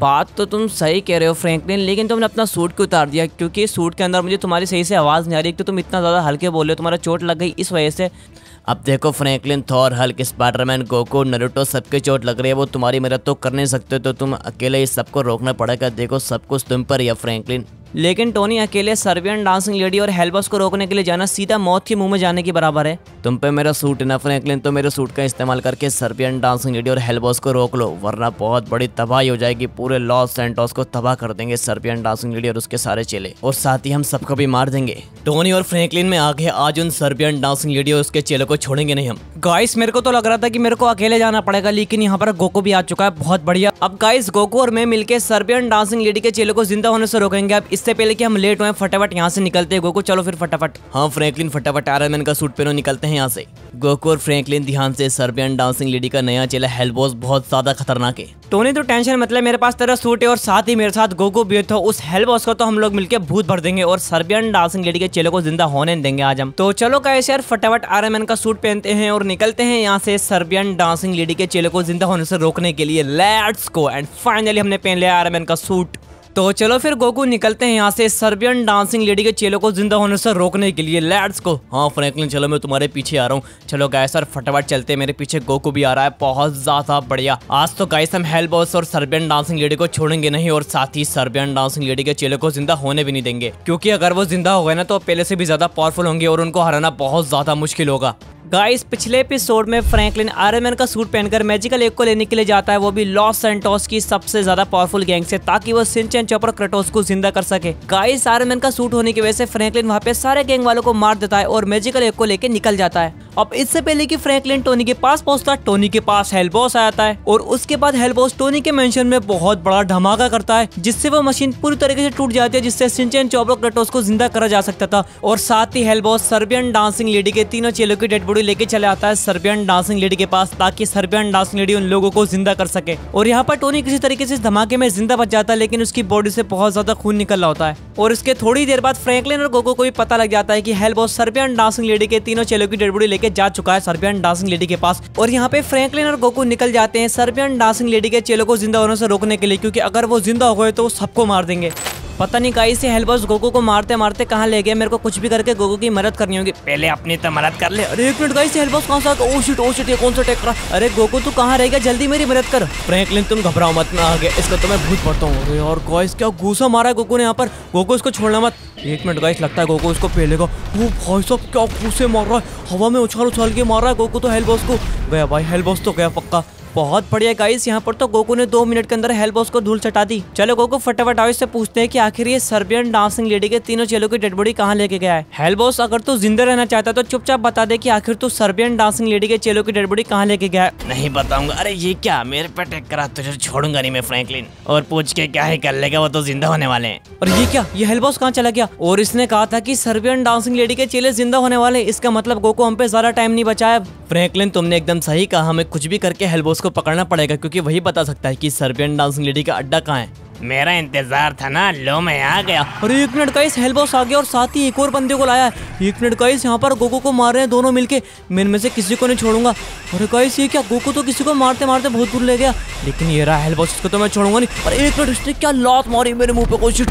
बात तो तुम सही कह रहे हो फ्रैंकलिन, लेकिन तुमने अपना सूट क्यों उतार दिया? क्योंकि सूट के अंदर मुझे तुम्हारी सही से आवाज़ नहीं आ रही। एक तो तुम इतना ज़्यादा हल्के बोल रहे हो, तुम्हारा चोट लग गई इस वजह से। अब देखो Franklin, Thor, Hulk, Spiderman, Goku, Naruto, सबके चोट लग रही है। वो तुम्हारी मदद तो कर नहीं सकते, तो तुम अकेले इस सबको रोकना पड़ेगा। देखो सब कुछ तुम पर ही है फ्रैंकलिन। लेकिन टोनी, अकेले सर्बियन डांसिंग लेडी और हेल बॉस को रोकने के लिए जाना सीधा मौत के मुंह में जाने के बराबर है। तुम पे मेरा सूट है ना फ्रैंकलिन, तो मेरे सूट का इस्तेमाल करके सर्बियन डांसिंग लेडी और हेल बॉस को रोक लो, वरना बहुत बड़ी तबाही हो जाएगी। पूरे लॉस सैंटोस को तबाह कर देंगे सर्बियन डांसिंग लेडी और उसके सारे चेले, और साथ ही हम सबको भी मार देंगे। टोनी और फ्रैंकलिन में आगे आज उन सर्बियन डांसिंग लेडी और उसके चेलों को छोड़ेंगे नहीं हम। गाइस, मेरे को तो लग रहा था कि मेरे को अकेले जाना पड़ेगा, लेकिन यहाँ पर गोकू भी आ चुका है, बहुत बढ़िया। अब गाइस, गोकू और मैं मिलकर सर्बियन डांसिंग लेडी के चेलों को जिंदा होने से रोकेंगे। अब इससे पहले कि हम लेट हुए, फटाफट यहाँ से निकलते हैं। गोकू चलो फिर फटाफट। हाँ फ्रैंकलिन, फटाफट आयरन मैन का सूट पहनो, निकलते हैं यहाँ से। गोकू और फ्रैंकलिन ध्यान से, सर्बियन डांसिंग लेडी का नया चेला हेल बॉस बहुत ज्यादा खतरनाक है। टोनी तो टेंशन मतलब मेरे पास तेरा सूट है और साथ ही मेरे साथ गोकू भी था। उस हेल बॉस को तो हम लोग मिलकर भूत भर देंगे और सर्बियन डांसिंग लेडी के चेलों को जिंदा होने देंगे आज हम। तो चलो गाइस यार, फटाफट आयरन मैन का सूट पहनते हैं और निकलते हैं यहाँ से सर्बियन डांसिंग लेडी के चेलों को जिंदा होने से रोकने के लिए। Let's go. एंड फाइनली हमने पहन लिया आयरन मैन का सूट। तो चलो फिर गोकू, निकलते हैं यहाँ से सर्बियन डांसिंग लेडी के चेलों को जिंदा होने से रोकने के लिए। लेट्स को। हाँ फ्रैंकलिन, चलो मैं तुम्हारे पीछे आ रहा हूँ। चलो गाइस सर, फटाफट चलते हैं। मेरे पीछे गोकू भी आ रहा है, बहुत ज़्यादा बढ़िया। आज तो गाइस हम हेल बॉस और सर्बियन डांसिंग लेडी को छोड़ेंगे नहीं, और साथ ही सर्बियन डांसिंग लेडी के चेलों को जिंदा होने भी नहीं देंगे, क्योंकि अगर वो जिंदा हो गए ना तो पहले से भी ज़्यादा पावरफुल होंगे और उनको हराना बहुत ज़्यादा मुश्किल होगा। गाइस, पिछले एपिसोड में फ्रैंकलिन आयरन मैन का सूट पहनकर मैजिकल एग को लेने के लिए जाता है, वो भी लॉस सैंटोस की सबसे ज्यादा पावरफुल गैंग से, ताकि वो शिनचैन, चॉप और क्रेटोस को जिंदा कर सके। गाइस, आयरन मैन का सूट होने की वजह से फ्रैंकलिन वहाँ पे सारे गैंग वालों को मार देता है और मैजिकल एग को लेकर निकल जाता है। अब इससे पहले कि फ्रैंकलिन टोनी के पास पहुंचता, टोनी के पास हेल बॉस आता है और उसके बाद हेल बॉस टोनी के मेंशन में बहुत बड़ा धमाका करता है, जिससे वो मशीन पूरी तरीके से टूट जाती है, जिससे शिनचैन, चॉप और क्रेटोस को जिंदा करा जा सकता था। और साथ ही hello boss Serbian dancing lady के तीनों चेलों की डेड बॉडी लेके चले आता है सर्बियन डांसिंग लेडी के पास, ताकि सर्बियन डांसिंग लेडी उन लोगों को जिंदा कर सके। और यहाँ पर टोनी किसी तरीके से धमाके में जिंदा बच जाता है, लेकिन उसकी बॉडी से बहुत ज्यादा खून निकल रहा होता है। और इसके थोड़ी देर बाद फ्रैंकलिन और गोको को भी पता लग जाता है कि hello boss Serbian dancing lady के तीनों चेलों की डेड बॉडी लेके जा चुका है सर्बियन डांसिंग लेडी के पास। और यहाँ पे फ्रैंकलिन और गोको निकल जाते हैं सर्बियन डांसिंग लेडी के चेलों को जिंदा होने से रोकने के लिए, क्योंकि अगर वो जिंदा हो गए तो सबको मार देंगे। पता नहीं गाइस, से हेल बॉस गोकू को मारते मारते कहाँ ले गए। मेरे को कुछ भी करके गोकू की मदद करनी होगी, पहले अपनी तो मदद कर ले। अरे एक मिनट गाइस, हेल बॉस कहाँ सा? ओ शिट, ये कौन सा अटैक रहा? अरे गोकू तू कहाँ रह गया, जल्दी मेरी मदद कर। फ्रैंकलिन तुम घबराओ मत, मैं आ गया, इसको तो मैं भूत पड़ता हूँ। अरे और गाइस, क्या गुस्सा मारा है गोकू ने यहाँ पर। गोकू इसको छोड़ना मत। एक मिनट गाइस, लगता है गोकू इसको पहलेगा। वो भाई साहब क्या गुस्से मार रहा है, हवा में उछाल उछाल के मार रहा है गोकू तो हेल बॉस को। गया भाई, हेल बॉस तो गया पक्का। बहुत बढ़िया गाइस, यहाँ पर तो गोकू ने 2 मिनट के अंदर हेल बॉस को धूल चटा दी। चलो गोकू फटाफट आओ, इससे पूछते हैं कि आखिर ये सर्बियन डांसिंग लेडी के तीनों चेलों की डेड बॉडी कहाँ लेके गया है। हेल बॉस, अगर तू जिंदा रहना चाहता है तो चुपचाप बता दे कि आखिर तू सर्बियन डांसिंग लेडी के चेलों की डेड बॉडी कहाँ लेके गया है। नहीं बताऊंगा। अरे ये क्या, मेरे पे अटैक करा, तुझे छोड़ूंगा नहीं मैं फ्रैंकलिन। और पूछ के क्या ही कर लेगा, वो तो जिंदा होने वाले हैं। और ये क्या, ये हेल बॉस कहाँ चला गया? और इसने कहा था कि सर्बियन डांसिंग लेडी के चेले जिंदा होने वाले, इसका मतलब गोकू हम पे ज्यादा टाइम नहीं बचाया। फ्रैंकलिन तुमने एकदम सही कहा, हमें कुछ भी करके हेल बॉस को पकड़ना पड़ेगा, क्योंकि वही बता सकता है कि सर्बियन डांसिंग लेडी का अड्डा कहाँ है। मेरा इंतजार था ना, लो मैं आ गया। अरे एक मिनट गाइस, हेल बॉस आ गया और साथ ही एक और बंदे को लाया। एक मिनट गाइस, यहाँ पर गोकू को मार रहे हैं दोनों मिलके। मैं इनमें से किसी को नहीं छोड़ूंगा। अरे गाइस ये क्या, गोकू तो किसी को मारते मारते बहुत दूर ले गया, लेकिन ये रहा हेल बॉस, इसको तो मैं छोड़ूंगा नहीं। और एक मिनट, इसने क्या लात मारी मेरे मुँह पे। कोशिश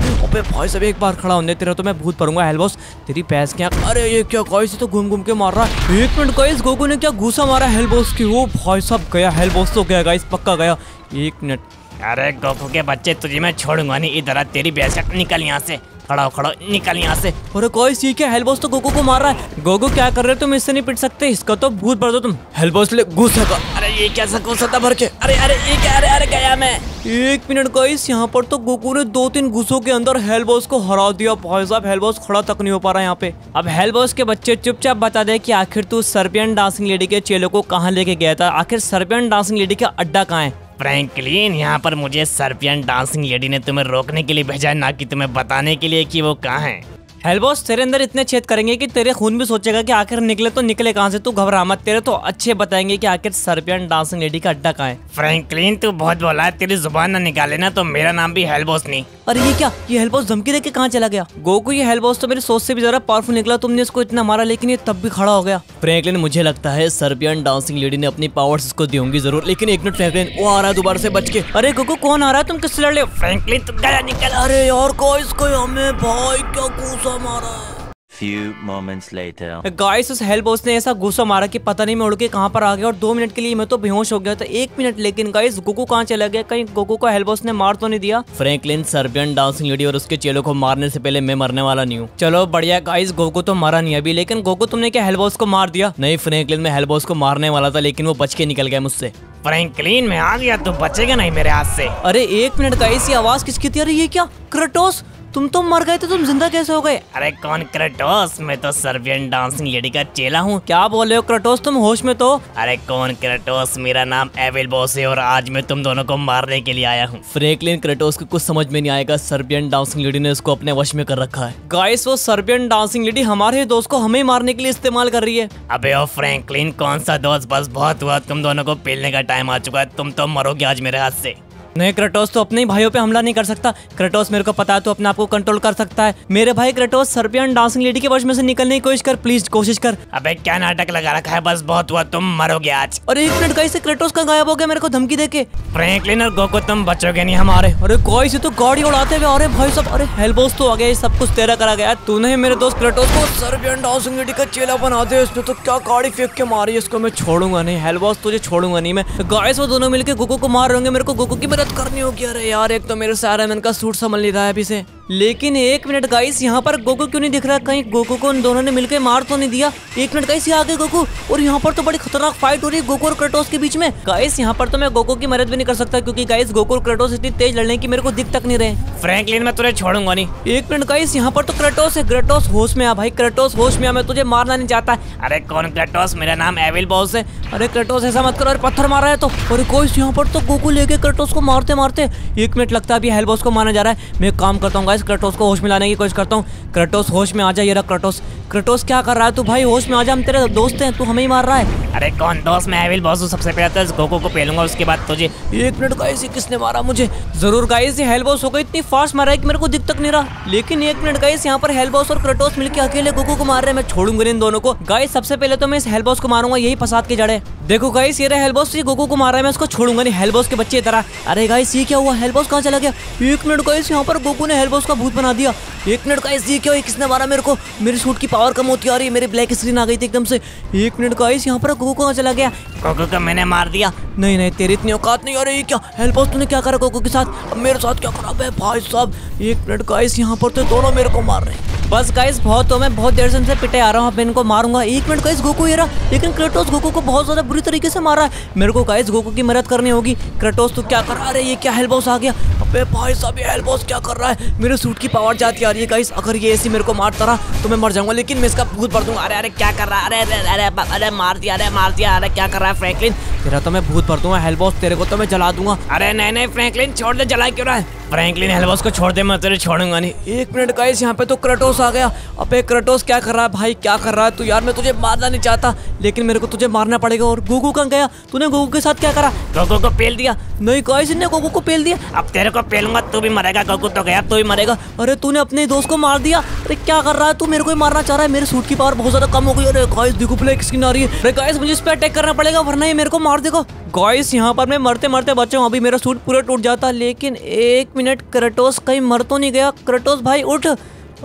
भाई साहब, एक बार खड़ा होने तेरा तो मैं भूत पड़ूंगा हेल बॉस, तेरी पैस क्या। अरे ये क्या गाइस, तो घूम घूम के मार रहा है। एक मिनट गाइस, गोकू ने क्या घुसा मारा हेल बॉस की। वो भाई साहब गया, हेल बॉस तो गया गाइस, पक्का गया। एक मिनट, अरे गोकू के बच्चे तुझे मैं छोड़ूंगा नहीं, इधर आ तेरी बेशक, निकल यहाँ से, खड़ा खड़ा निकल यहाँ से। अरे कोई सीख है, हेल बॉस तो गोकू को मार रहा है। गोकू क्या कर रहे हो तुम, इससे नहीं पिट सकते, इसका तो भूत भर दो तुम। हेल बॉस ले गुस्सा का। अरे ये कैसा गुस्सा था भर के। अरे अरे ये क्या, अरे अरे गया मैं। एक मिनट गाइस, यहाँ पर तो गोकू ने 2-3 घुसों के अंदर हेल बॉस को हरा दिया। भाई साहब हेल बॉस खड़ा तक नहीं हो पा रहा है यहाँ पे। अब हेल बॉस के बच्चे चुपचाप बता दे कि आखिर तू सर्बियन डांसिंग लेडी के चेलों को कहाँ लेके गया था, आखिर सर्बियन डांसिंग लेडी का अड्डा कहाँ है। फ्रैंकलिन यहाँ पर मुझे सर्बियन डांसिंग लेडी ने तुम्हें रोकने के लिए भेजा है, ना कि तुम्हें बताने के लिए कि वो कहाँ है। हेल बॉस तेरे अंदर इतने छेद करेंगे कि तेरे खून भी सोचेगा कि आखिर निकले तो निकले कहाँ से। तू घबरा मत, तेरे तो अच्छे बताएंगे कि आखिर सर्बियन डांसिंग लेडी का अड्डा कहाँ है। फ्रैंकलिन तू बहुत बोला, तेरी जुबान ना निकाले ना तो मेरा नाम भी हेल बॉस नहीं। अरे ये क्या, ये हेल बॉस धमकी देके कहाँ चला गया? गोकू ये हेल बॉस तो मेरी सोच से भी ज्यादा पावरफुल निकला, तुमने इसको इतना मारा लेकिन ये तब भी खड़ा हो गया। फ्रैंकलिन मुझे लगता है सर्बियन डांसिंग लेडी ने अपनी पावर्स इसको दी होंगी जरूर, लेकिन एक मिनट फ्रैंकलिन वो आ रहा है दोबारा से बच के। अरे गोकू कौन आ रहा है, तुम किससे लड़ रहे हो? फ्रैंकलिन तुम गया निकल। अरे और को इसको हमें भाई क्या घूसा मारा। Few moments later. Guys, उस हेल बॉस ने ऐसा गुस्सा मारा कि पता नहीं मैं उड़ के कहाँ पर आ गया और 2 मिनट के लिए मैं तो बेहोश हो गया था। 1 मिनट, लेकिन गाइस गोकू कहाँ चला गया? कहीं गोकू को हेल बॉस ने मार तो नहीं दिया? फ्रैंकलिन सर्बियन डांसिंग लेडी और उसके चेलों को मारने से पहले मैं मरने वाला नहीं हूँ। चलो बढ़िया गाइस, गोकू तो मरा नहीं अभी। लेकिन गोकू तुमने क्या हेल बॉस को मार दिया? नहीं फ्रैंकलिन, मैं हेल बॉस को मारने वाला था लेकिन वो बच के निकल गया मुझसे। फ्रैंकलिन मैं आ गया, तू बचेगा नहीं मेरे हाथ से। अरे 1 मिनट गाइस, ये आवाज किसकी थी? अरे ये क्या, क्रेटोस तुम तो मर गए थे, तुम जिंदा कैसे हो गए? अरे कौन क्रेटोस, मैं तो सर्बियन डांसिंग लेडी का चेला हूँ। क्या बोले हो क्रेटोस, तुम होश में तो? अरे कौन क्रेटोस, मेरा नाम एविल बॉस है और आज मैं तुम दोनों को मारने के लिए आया हूँ। फ्रैंकलिन क्रेटोस को कुछ समझ में नहीं आएगा, सर्बियन डांसिंग लेडी ने उसको अपने वश में कर रखा है। गाइस वो सर्बियन डांसिंग लेडी हमारे दोस्त को हमें मारने के लिए इस्तेमाल कर रही है। अबे ओ फ्रैंकलिन कौन सा दोस्त, बस बहुत हुआ, तुम दोनों को पेलने का टाइम आ चुका है, तुम तो मरोगे आज मेरे हाथ से। नहीं क्रेटोस तो अपने भाइयों पे हमला नहीं कर सकता। क्रेटोस मेरे को पता है तो अपने आप को कंट्रोल कर सकता है। मेरे भाई क्रेटोस सर्बियन डांसिंग लेडी के वश में से निकलने की कोशिश कर, प्लीज कोशिश कर। अबे क्या नाटक लगा रखा है, बस बहुत हुआ, तुम मरोगे आज। और 1 मिनट गाइस, क्रेटोस का गायब हो गया मेरे को धमकी देके। फ्रैंकलिन और गोकू तुम बचोगे नहीं हमारे। अरे गाइस ये तो गाड़ी उड़ाते हुए, अरे भाई साहब, अरे हेल बॉस तो आ गया, सब कुछ तेरा करा गया। तूने मेरे दोस्त क्रेटोस को सर्बियन डांसिंग लेडी का चेला बना दिया, इसने तो क्या गाड़ी फेंक के मारी, इसको मैं छोड़ूंगा नहीं। हेल बॉस तुझे छोड़ूंगा नहीं मैं। गाइस वो दोनों मिलकर गोकू को मार रहे होंगे, मेरे को गोकू की करनी होगी। अरे यार एक तो मेरे सारा मन का सूट संभल नहीं रहा है अभी से। लेकिन 1 मिनट गाइस, यहाँ पर गोकू क्यों नहीं दिख रहा? कहीं गोकू को उन दोनों ने मिलकर मार तो नहीं दिया? 1 मिनट गाइस, ये आगे गोकू, और यहाँ पर तो बड़ी खतरनाक फाइट हो रही है गोकू और क्रेटोस के बीच में। गाइस यहाँ पर तो मैं गोकू की मदद भी नहीं कर सकता क्योंकि गाइस गोकू और क्रेटोस इतनी तेज लड़ने की मेरे को दिख तक नहीं रहे। फ्रैंकलिन मैं तुझे छोड़ूंगा नहीं। 1 मिनट गाइस, यहाँ पर तो क्रेटोस है। क्रेटोस होश में आ भाई, क्रेटोस होश में आ, मैं तुझे मारना नहीं चाहता। अरे कौन क्रेटोस, मेरा नाम एविल बॉस है। अरे क्रेटोस ऐसा मत करो, अरे पत्थर मारा है तो। और गाइस यहाँ पर तो गोकू लेके क्रेटोस को मारते मारते 1 मिनट लगता है, अभी हेल बॉस को मारना जा रहा है। मैं काम करता हूँ गाइस, क्रेटोस को होश में लाने की कोशिश करता हूँ। क्रेटोस होश में आ जा। ये रहा क्रेटोस। क्रेटोस क्या कर रहा है तू? भाई होश में आ जा, हम तेरे दोस्त हैं, तू हमें ही मार रहा है। अरे कौन दोस्त, मैं एविल बॉस हूँ, सबसे पहले तो गोकू को पेलूंगा उसके बाद तुझे। 1 मिनट गाइस, किसने मारा मुझे? जरूर गाइस ये हेल बॉस होगा, इतनी फास्ट मारा है कि मेरे को दिख तक नहीं रहा। लेकिन 1 मिनट गाइस, यहाँ पर हेल बॉस और क्रेटोस मिलकर अकेले गोकू को मार रहे हैं। मैं छोड़ूंगा इन दोनों को गाइस, सबसे पहले तो मैं इस हेल बॉस को मारूंगा, यही फसाद के जड़े। देखो गाइस ये रहा हेल बॉस, ये गोकू को मार रहा है, मैं इसको छोड़ूंगा नहीं, हेल बॉस के बच्चे तरह। अरे गाइस ये क्या हुआ, हेल बॉस कहाँ चला गया? 1 मिनट गाइस, यहाँ पर गोकू ने हेल बॉस का भूत बना दिया। 1 मिनट गाइस, ये क्या हुआ, किसने मारा मेरे को? मेरी सूट की पावर कम होती आ रही है, मेरी ब्लैक स्क्रीन आ गई थी एकदम से। 1 मिनट गाइस, यहाँ पर गोकू कहाँ चला गया? गोकू को मैंने मार दिया। नहीं नहीं तेरी इतनी औकात नहीं। अरे ये क्या, हेल बॉस तूने क्या करा गोकू के साथ? अब मेरे साथ क्या खराब है भाई साहब। 1 मिनट गाइस, यहाँ पर तो दोनों मेरे को मार रहे हैं। बस गाइस बहुत, तो मैं बहुत देर से इनसे पिटे आ रहा हूँ, अब इनको मारूंगा। 1 मिनट गाइस, गोकू ये रहा। लेकिन क्रेटोस गोकू को बहुत ज्यादा बुरी तरीके से मारा है, मेरे को गाइस गोकू की मदद करनी होगी। क्रेटोस तू क्या कर रहा है? अरे ये क्या, हेल बॉस आ गया। अबे भाई साहब ये हेल बॉस क्या कर रहा है? मेरे सूट की पावर जाती आ रही है गाइस, अगर ये ऐसी मेरे को मारता रहा तो मैं मर जाऊंगा, लेकिन मैं इसका भूत भर दूंगा। अरे अरे क्या कर रहा है, अरे अरे अरे मार दिया, अरे मार दिया, अरे क्या कर रहा है फ्रैंकलिन? तेरा तो मैं भूत भर दूंगा हेल बॉस, तेरे को तो मैं जला दूंगा। अरे नहीं नहीं फ्रैंकलिन छोड़ दे, जला क्यों रहा है? फ्रैंकलिन हेल बॉस को छोड़ दे, मैं तेरे छोड़ूंगा नहीं। 1 मिनट गाइस, यहाँ पे तो क्रेटोस आ गया। अबे क्रेटोस क्या कर रहा है भाई, क्या कर रहा है तू? यार मैं तुझे मारना नहीं चाहता लेकिन मेरे को तुझे मारना पड़ेगा। और गोकू कहाँ गया, तूने गोकू के साथ क्या करा? गोकू को पेल दिया। नहीं गाइस इसने गोकू को पेल दिया। अब तेरे को पेलूंगा, तू भी मरेगा। गोकू तो गया, तू भी मरेगा। अरे तूने अपने दोस्त को मार दिया, अरे क्या कर रहा है तू? मेरे को ही मारना चाह रहा है, मेरे सूट की पावर बहुत ज्यादा कम हो गई। अरे गाइस देखो ब्लैक स्किन आ रही है, अरे गाइस मुझे इस पर अटैक करना पड़ेगा वरना ये मेरे को मार देगा। गाइस यहाँ पर मैं मरते मरते बचा हूँ, अभी मेरा सूट पूरा टूट जाता। लेकिन 1 मिनट, क्रेटोस कहीं मर तो नहीं गया? क्रेटोस भाई उठ।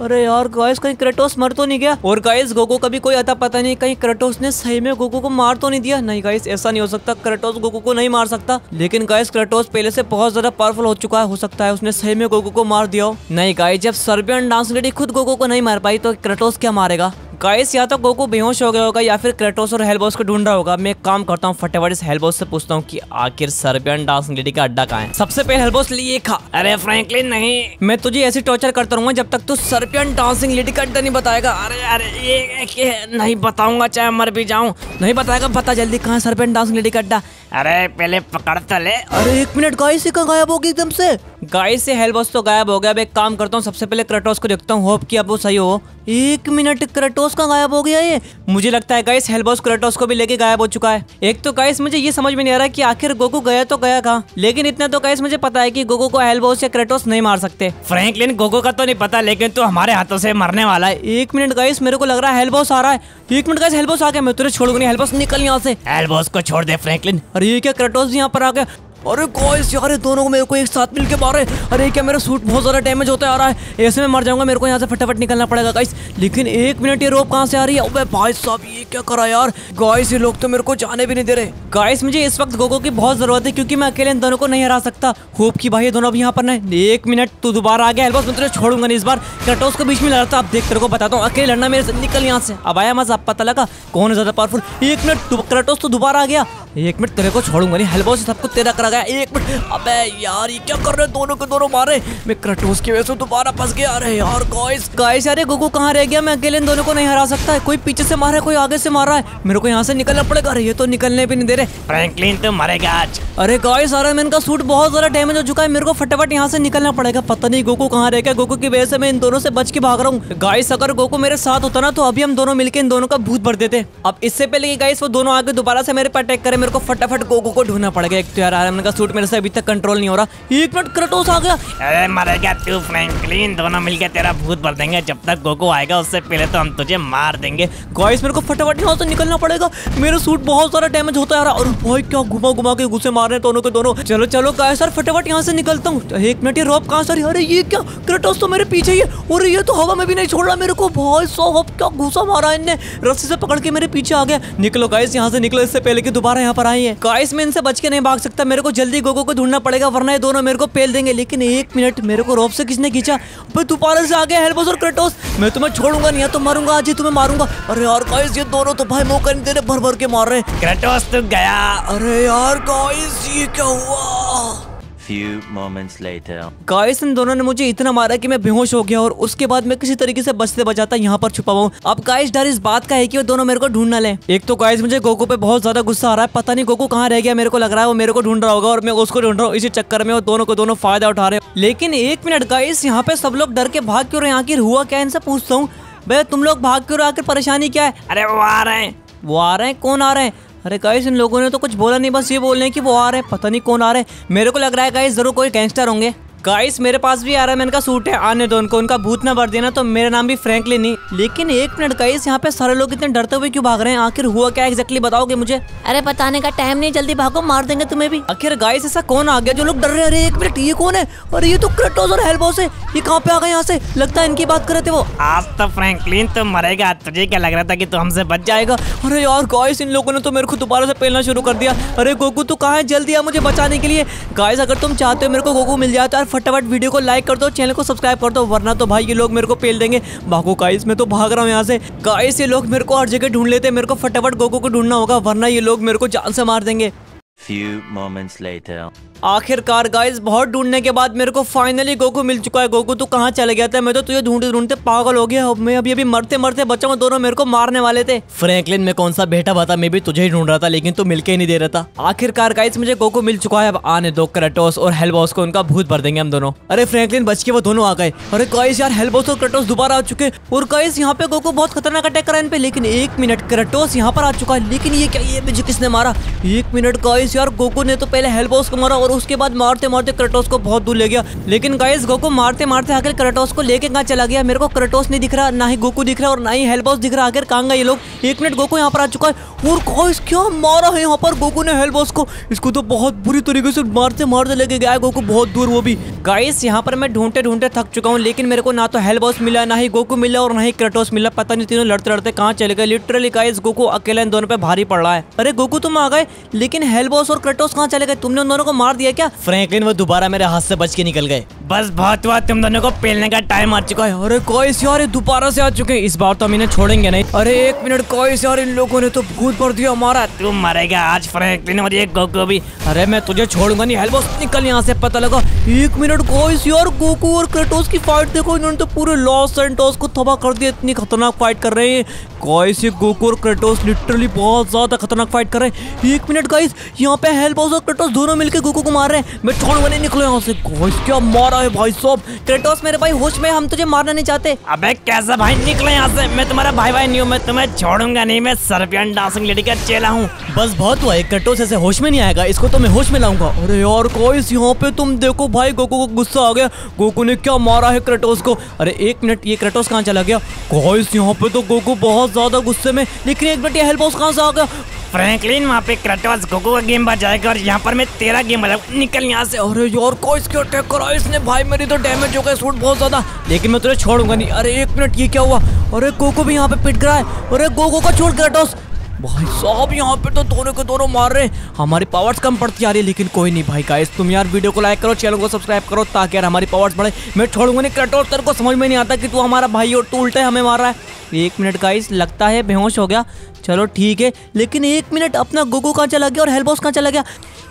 अरे यार गाइस कहीं क्रेटोस मर तो नहीं गया? और गाइस गोकू का भी कोई अता पता नहीं, कहीं क्रेटोस ने सही में गोकू को मार तो नहीं दिया? नहीं गाइस ऐसा नहीं हो सकता, क्रेटोस गोकू को नहीं मार सकता। लेकिन गाइस क्रेटोस पहले से बहुत ज्यादा पावरफुल हो चुका है, हो सकता है उसने सही में गोकू को मार दिया हो। नहीं गाइस जब सर्बियन डांसिंग लेडी खुद गोकू को नहीं मार पाई तो क्रेटोस क्या मारेगा? गाइस या तो गोकू बेहोश हो गया होगा या फिर क्रेटोस और हेल बॉस को ढूंढ रहा होगा। मैं एक काम करता हूँ, फटाफट इस हेल बॉस से पूछता हूँ कि आखिर सर्बियन डांसिंग लेडी का अड्डा कहाँ है। सबसे पहले हेल बॉस लिए खा। अरे फ्रैंकलिन नहीं, मैं तुझे ऐसी टॉर्चर करता रहूंगा जब तक तू सर्बियन डांसिंग लेडी का अड्डा नहीं बताएगा। अरे अरे ये नहीं बताऊंगा चाहे मर भी जाऊँ। नहीं बताएगा, बता जल्दी कहाँ सर्बियन डांसिंग लेडी का अड्डा। अरे पहले पकड़ तो ले। अरे 1 मिनट गाइस कहाँ गायब हो गई एकदम से? गाइस से हेल बॉस तो गायब हो गया। अब एक काम करता हूँ, सबसे पहले क्रेटोस को देखता हूँ, होप कि अब वो सही हो। एक मिनट, क्रेटोस का गायब हो गया ये? मुझे लगता है गाइस हेल बॉस क्रेटोस को भी लेके गायब हो चुका है। एक तो गाइस मुझे ये समझ में नहीं आ रहा कि आखिर गोकू गया तो गया कहाँ, लेकिन इतना तो गाइस मुझे पता है कि गोकू को हेल बॉस या क्रेटोस नहीं मार सकते। फ्रैंकलिन गोकू का तो नहीं पता, लेकिन तो हमारे हाथों से मरने वाला है। एक मिनट गाइस, मेरे को लग रहा है हेल बॉस आ रहा है। एक मिनट गाइस, हेल बॉस आ गया, मैं तुझे छोड़ूंगा नहीं। हेल बॉस निकल यहाँ से, हेल बॉस को छोड़ दे फ्रैंकलिन। अरे ये क्या, क्रेटोस भी यहाँ पर आ गया। अरे गाइस यार, दोनों को मेरे को एक साथ मिलके मारे। अरे क्या, मेरा सूट बहुत ज़्यादा डैमेज होता आ रहा है, ऐसे में मर जाऊंगा। मेरे को यहाँ से फटाफट निकलना पड़ेगा गाइस। लेकिन एक मिनट, ये रोप कहाँ से आ रही है? अबे भाई साहब, ये क्या करा यार। गाइस ये लोग तो मेरे को जाने भी नहीं दे रहे। गाइस मुझे इस वक्त गोगो की बहुत ज़रूरत है, क्योंकि मैं अकेले इन दोनों को नहीं हरा सकता। होप कि भाई ये दोनों अभी यहाँ पर नहीं। एक मिनट, तू दोबारा आ गया हेल बॉस, मैं तुझे छोड़ूंगा नहीं। इस बार क्रेटोस को बीच में लड़ा था, अब देख तेरे को बताता हूँ। अकेले लड़ना मेरे से, निकल यहाँ से। अब आया मज़ा, पता लगा कौन ज़्यादा पावरफुल। एक मिनट, क्रेटोस तो दोबारा आ गया। एक मिनट, तेरे को छोड़ूंगा नहीं। हेल बॉस सबको तेरा करा गया। एक मिनट, अबे यार ये क्या कर रहे हैं, दोनों के दोनों मारे। मैं क्रेटोस की वजह से दोबारा फंस गया। अरे यार गाइस, गाइस यार गोकू कहाँ रह गया? मैं अकेले इन दोनों को नहीं हरा सकता है। कोई पीछे से मार रहा है, कोई आगे से मार रहा है। मेरे को यहाँ से निकलना पड़ेगा। अरे ये तो निकलने भी नहीं दे रहे। फ्रैंकलिन तो मरेगा आज। अरे गाइस, आयरन मैन का सूट बहुत ज्यादा डैमेज हो चुका है, मेरे को फटाफट यहाँ से निकलना पड़ेगा। पता नहीं गोकू कहाँ रह गया, गोकू की वजह से मैं इन दोनों से बच के भाग रहा हूँ। गाइस अगर गोकू मेरे साथ होता ना, तो अभी हम दोनों मिलकर इन दोनों का भूत भर देते। अब इससे पहले गाइस वो दोनों आगे दोबारा से मेरे पर अटैक करे, मेरे को फटाफट गोकू को ढूंढना पड़ेगा। एक तो यार आयरन मैन का सूट मेरे से अभी तक कंट्रोल नहीं हो रहा। एक मिनट, क्रेटोस आ गया। अरे मरेगा तू फ्रैंकलिन, दोनों मिलकर तेरा भूत भर देंगे। जब तक गोकू आएगा उससे पहले तो हम तुझे मार देंगे। गाइस मेरे को फटाफट यहाँ से निकलना पड़ेगा, मेरा सूट बहुत सारा डैमेज होता है यार। और भाई क्या घुमा घुमा के घुसे मार रहे हैं दोनों के दोनों। चलो चलो गाइस यार, फटाफट यहाँ से निकलता हूँ। एक मिनट, ये रोप कहाँ से? अरे ये क्या, क्रेटोस तो मेरे पीछे ही है। और ये तो हवा में भी नहीं छोड़ रहा मेरे को। भाई साहब क्या घुसा मारा है इनने, रस्सी से पकड़ के मेरे पीछे आ गया। निकलो गाइस यहाँ से, निकलो इससे पहले कि दोबारा यहाँ पर आई है। गाइस मैं इनसे बच के नहीं भाग सकता, मेरे को जल्दी गोकू को ढूंढना पड़ेगा, वरना ये दोनों मेरे को पेल देंगे। लेकिन एक मिनट, मेरे को रोप से किसने खींचा? अबे दोबारा से आ गया हेल बॉस और क्रेटोस। मैं तुम्हें छोड़ूंगा नहीं, या तो मारूंगा आज ही तुम्हें मारूंगा। अरे यार गाइस, ये दोनों तो भाई मौका नहीं दे रहे, भर भर के मार रहे हैं। क्रेटोस तो गया। अरे यार गाइस ये क्या हुआ? Few moments later. गाइस इन दोनों ने मुझे इतना मारा कि मैं बेहोश हो गया, और उसके बाद मैं किसी तरीके से बचते बचाता यहाँ पर छुपा हुआ हूँ। अब गाइस डर इस बात का है कि वो दोनों मेरे को ढूंढ ना लें। एक तो गाइस मुझे गोकू पे बहुत ज्यादा गुस्सा आ रहा है, पता नहीं गोकू कहाँ रह गया। मेरे को लग रहा है वो मेरे को ढूंढ रहा होगा और मैं उसको ढूंढ रहा हूँ। इसी चक्कर में वो दोनों को दोनों फायदा उठा रहे हैं। लेकिन एक मिनट गाइस, यहाँ पे सब लोग डर के भाग क्यों रहे हैं? आखिर हुआ क्या? इनसे पूछता हूँ, भैया तुम लोग भाग क्यों रहे हो, आखिर परेशानी क्या है? अरे वो आ रहे हैं। वो आ रहे हैं? कौन आ रहे हैं? अरे गाइस इन लोगों ने तो कुछ बोला नहीं, बस ये बोल रहे हैं कि वो आ रहे हैं। पता नहीं कौन आ रहे हैं, मेरे को लग रहा है गाइस जरूर कोई गैंगस्टर होंगे। गाइस मेरे पास भी आयरन मैन का सूट है, आने दो उनको, उनका भूत ना भर देना। तो मेरा नाम भी फ्रैंकलिन ही। लेकिन एक मिनट गाइस, यहाँ पे सारे लोग इतने डरते हुए क्यों भाग रहे हैं? आखिर हुआ क्या एग्जैक्टली बताओगे मुझे? अरे बताने का टाइम नहीं, जल्दी भागो, मार देंगे तुम्हें भी। आखिर गाइस ऐसा कौन आ गया जो लोग डर रहे हैं? अरे एक मिनट, ये कौन है? अरे ये तो क्रेटोस और हेल बॉस है, ये कहाँ पे आ गए? यहाँ से लगता है इनकी बात कर रहे थे वो। आज तो फ्रैंकलिन तुम मरेगा, तुझे क्या लग रहा था कि तू हमसे बच जाएगा? अरे यार गाइस इन लोगों ने तो मेरे को दोबारा से पेलना शुरू कर दिया। अरे गोकू तू कहाँ है? जल्दी आ मुझे बचाने के लिए। गाइस अगर तुम चाहते हो मेरे को गोकू मिल जाए, फटाफट वीडियो को लाइक कर दो, चैनल को सब्सक्राइब कर दो, वरना तो भाई ये लोग मेरे को पेल देंगे। भागो गाइस, मैं तो भाग रहा हूँ यहाँ से। गाइस ये लोग मेरे को हर जगह ढूंढ लेते हैं, मेरे को फटाफट गोकू को ढूंढना होगा, वरना ये लोग मेरे को जान से मार देंगे। Few moments later. आखिरकार गाइस बहुत ढूंढने के बाद मेरे को फाइनली गोकू मिल चुका है। गोकू तो कहाँ चले गया था? मैं तो तुझे ढूंढते ढूंढते पागल हो गया। मैं अभी अभी मरते मरते बचा हूँ, दोनों मेरे को मारने वाले थे। फ्रैंकलिन मैं कौन सा बेटा बता, मैं भी तुझे ही ढूंढ रहा था, लेकिन तू मिलके ही नहीं दे रहा था। आखिरकार गाइस मुझे गोकू मिल चुका है, अब आने दो क्रेटोस और हेल बॉस को, उनका भूत भर देंगे हम दोनों। अरे फ्रैंकलिन बच के वो दोनों आ गए। अरे गाइस यार हेल बॉस और क्रेटोस दोबारा आ चुके, और गाइस यहाँ पे गोकू बहुत खतरनाक अटैक करा इन पे। लेकिन एक मिनट, क्रेटोस यहाँ पर आ चुका है। लेकिन ये क्या, ये मुझे किसने मारा? एक मिनट गाइस यार, गोकू ने तो पहले हेल बॉस को मारा, और उसके बाद मारते मारते क्रेटोस को बहुत दूर ले गया। लेकिन गाइस गोकू मारते मारते आखिर क्रेटोस को लेके कहाँ चला गया? मेरे को क्रेटोस नहीं दिख रहा, ना ही गोकू दिख रहा, और ना ही हेल बॉस दिख रहा। आखिर कहाँ गए ये लोग? एक मिनट, गोकू यहाँ पर आ चुका है, और गाइस क्या मारा है यहाँ पर गोकू ने हेल बॉस को। इसको तो बहुत बुरी तरीके से मारते मारते लेके गया गोकू बहुत दूर, वो भी। गाइस यहाँ पर मैं ढूंढते ढूंढते थक चुका हूँ, लेकिन मेरे को ना तो हेल बॉस मिला, ना ही गोकू मिला, और ना ही क्रेटोस मिला। पता नहीं तीनों लड़ते लड़ते कहाँ चले गए। लिटरली गाइस गोकू अकेला इन दोनों पे भारी पड़ रहा है। अरे गोकू तुम आ गए, लेकिन हेल बॉस और क्रेटोस कहाँ चले गए? तुमने उन दोनों को मार दिया क्या? फ्रैंकलिन वो दोबारा मेरे हाथ से बच के निकल गए। बस बहुत हुआ, तुम दोनों को पेलने का टाइम आ चुका है। अरे कोइस यार दोबारा से आ चुके हैं, इस बार तो हम इन्हें छोड़ेंगे नहीं। अरे एक मिनट कोइस यार, इन लोगों ने तो भूत भर दिया हमारा। तुम मरेगा आज फ्रैंकलिन और ये गोकू भी। अरे मैं तुझे छोड़ूंगा नहीं हेल बॉस, निकल यहाँ से। पता लगा एक मिनट कोइस यार, गोकू और क्रेटोस की फाइट देखो, इन्होंने तो पूरे लॉस सैंटोस को तबाह कर दिया। इतनी खतरनाक फाइट कर रहे हैं गाइस, ये गोकू और क्रेटोस लिटरली बहुत ज्यादा खतरनाक फाइट कर रहे हैं। एक मिनट गाइस, यहाँ पे हेल बॉस और क्रेटोस दोनों मिलकर गोकू को मार रहे हैं। मैं छोड़ूंगा नहीं, निकलो यहाँ से। गाइस क्या मारा है भाई साहब। क्रेटोस मेरे भाई होश में, हम तुझे मारना नहीं चाहते। अबे कैसा भाई, निकलो यहाँ से, मैं तुम्हारा भाई भाई नहीं हूँ, मैं तुम्हें छोड़ूंगा नहीं। मैं सर्बियन डांसिंग लेडी का चेला हूँ। बस बहुत हुआ, क्रेटोस ऐसे होश में नहीं आएगा, इसको तो मैं होश में लाऊंगा। अरे यार गाइस, यहाँ पे तुम देखो भाई गोकू को गुस्सा आ गया, गोकू ने क्या मारा है क्रेटोस को। अरे एक मिनट, ये क्रेटोस कहाँ चला गया। गाइस यहाँ पे तो गोकू बहुत ज्यादा गुस्से में, लेकिन एक मिनट हेल बॉस कहाँ से आ गया। फ्रैंकलिन वहाँ पे क्रेटोस गोकू का गेम बजाएगा और यहाँ पर मैं तेरा गेम बजाऊंगा, निकल यहाँ से। अरे यार कोइस क्यों अटैक करा इसने भाई, मेरी तो डैमेज हो गया सूट बहुत ज्यादा, लेकिन मैं तुझे छोड़ूंगा नहीं। अरे एक मिनट, ये क्या हुआ। अरे गोकू भी यहाँ पे पिट गया है। अरे गोकू को छोड़ क्रेटोस। भाई साहब यहाँ पे तो दोनों के दोनों मार रहे हैं। हमारी पावर्स कम पड़ती आ रही है, लेकिन कोई नहीं भाई। गाइस तुम यार वीडियो को लाइक करो, चैनल को सब्सक्राइब करो, ताकि यार हमारी पावर्स बढ़े। मैं छोड़ूंगा नहीं क्रेटोस, तेरे को समझ में नहीं आता कि तू हमारा भाई और तू उल्टा हमें मार रहा है। एक मिनट गाइस, लगता है बेहोश हो गया, चलो ठीक है। लेकिन एक मिनट, अपना गोकू कहाँ चला गया और हेल बॉस कहाँ चला गया।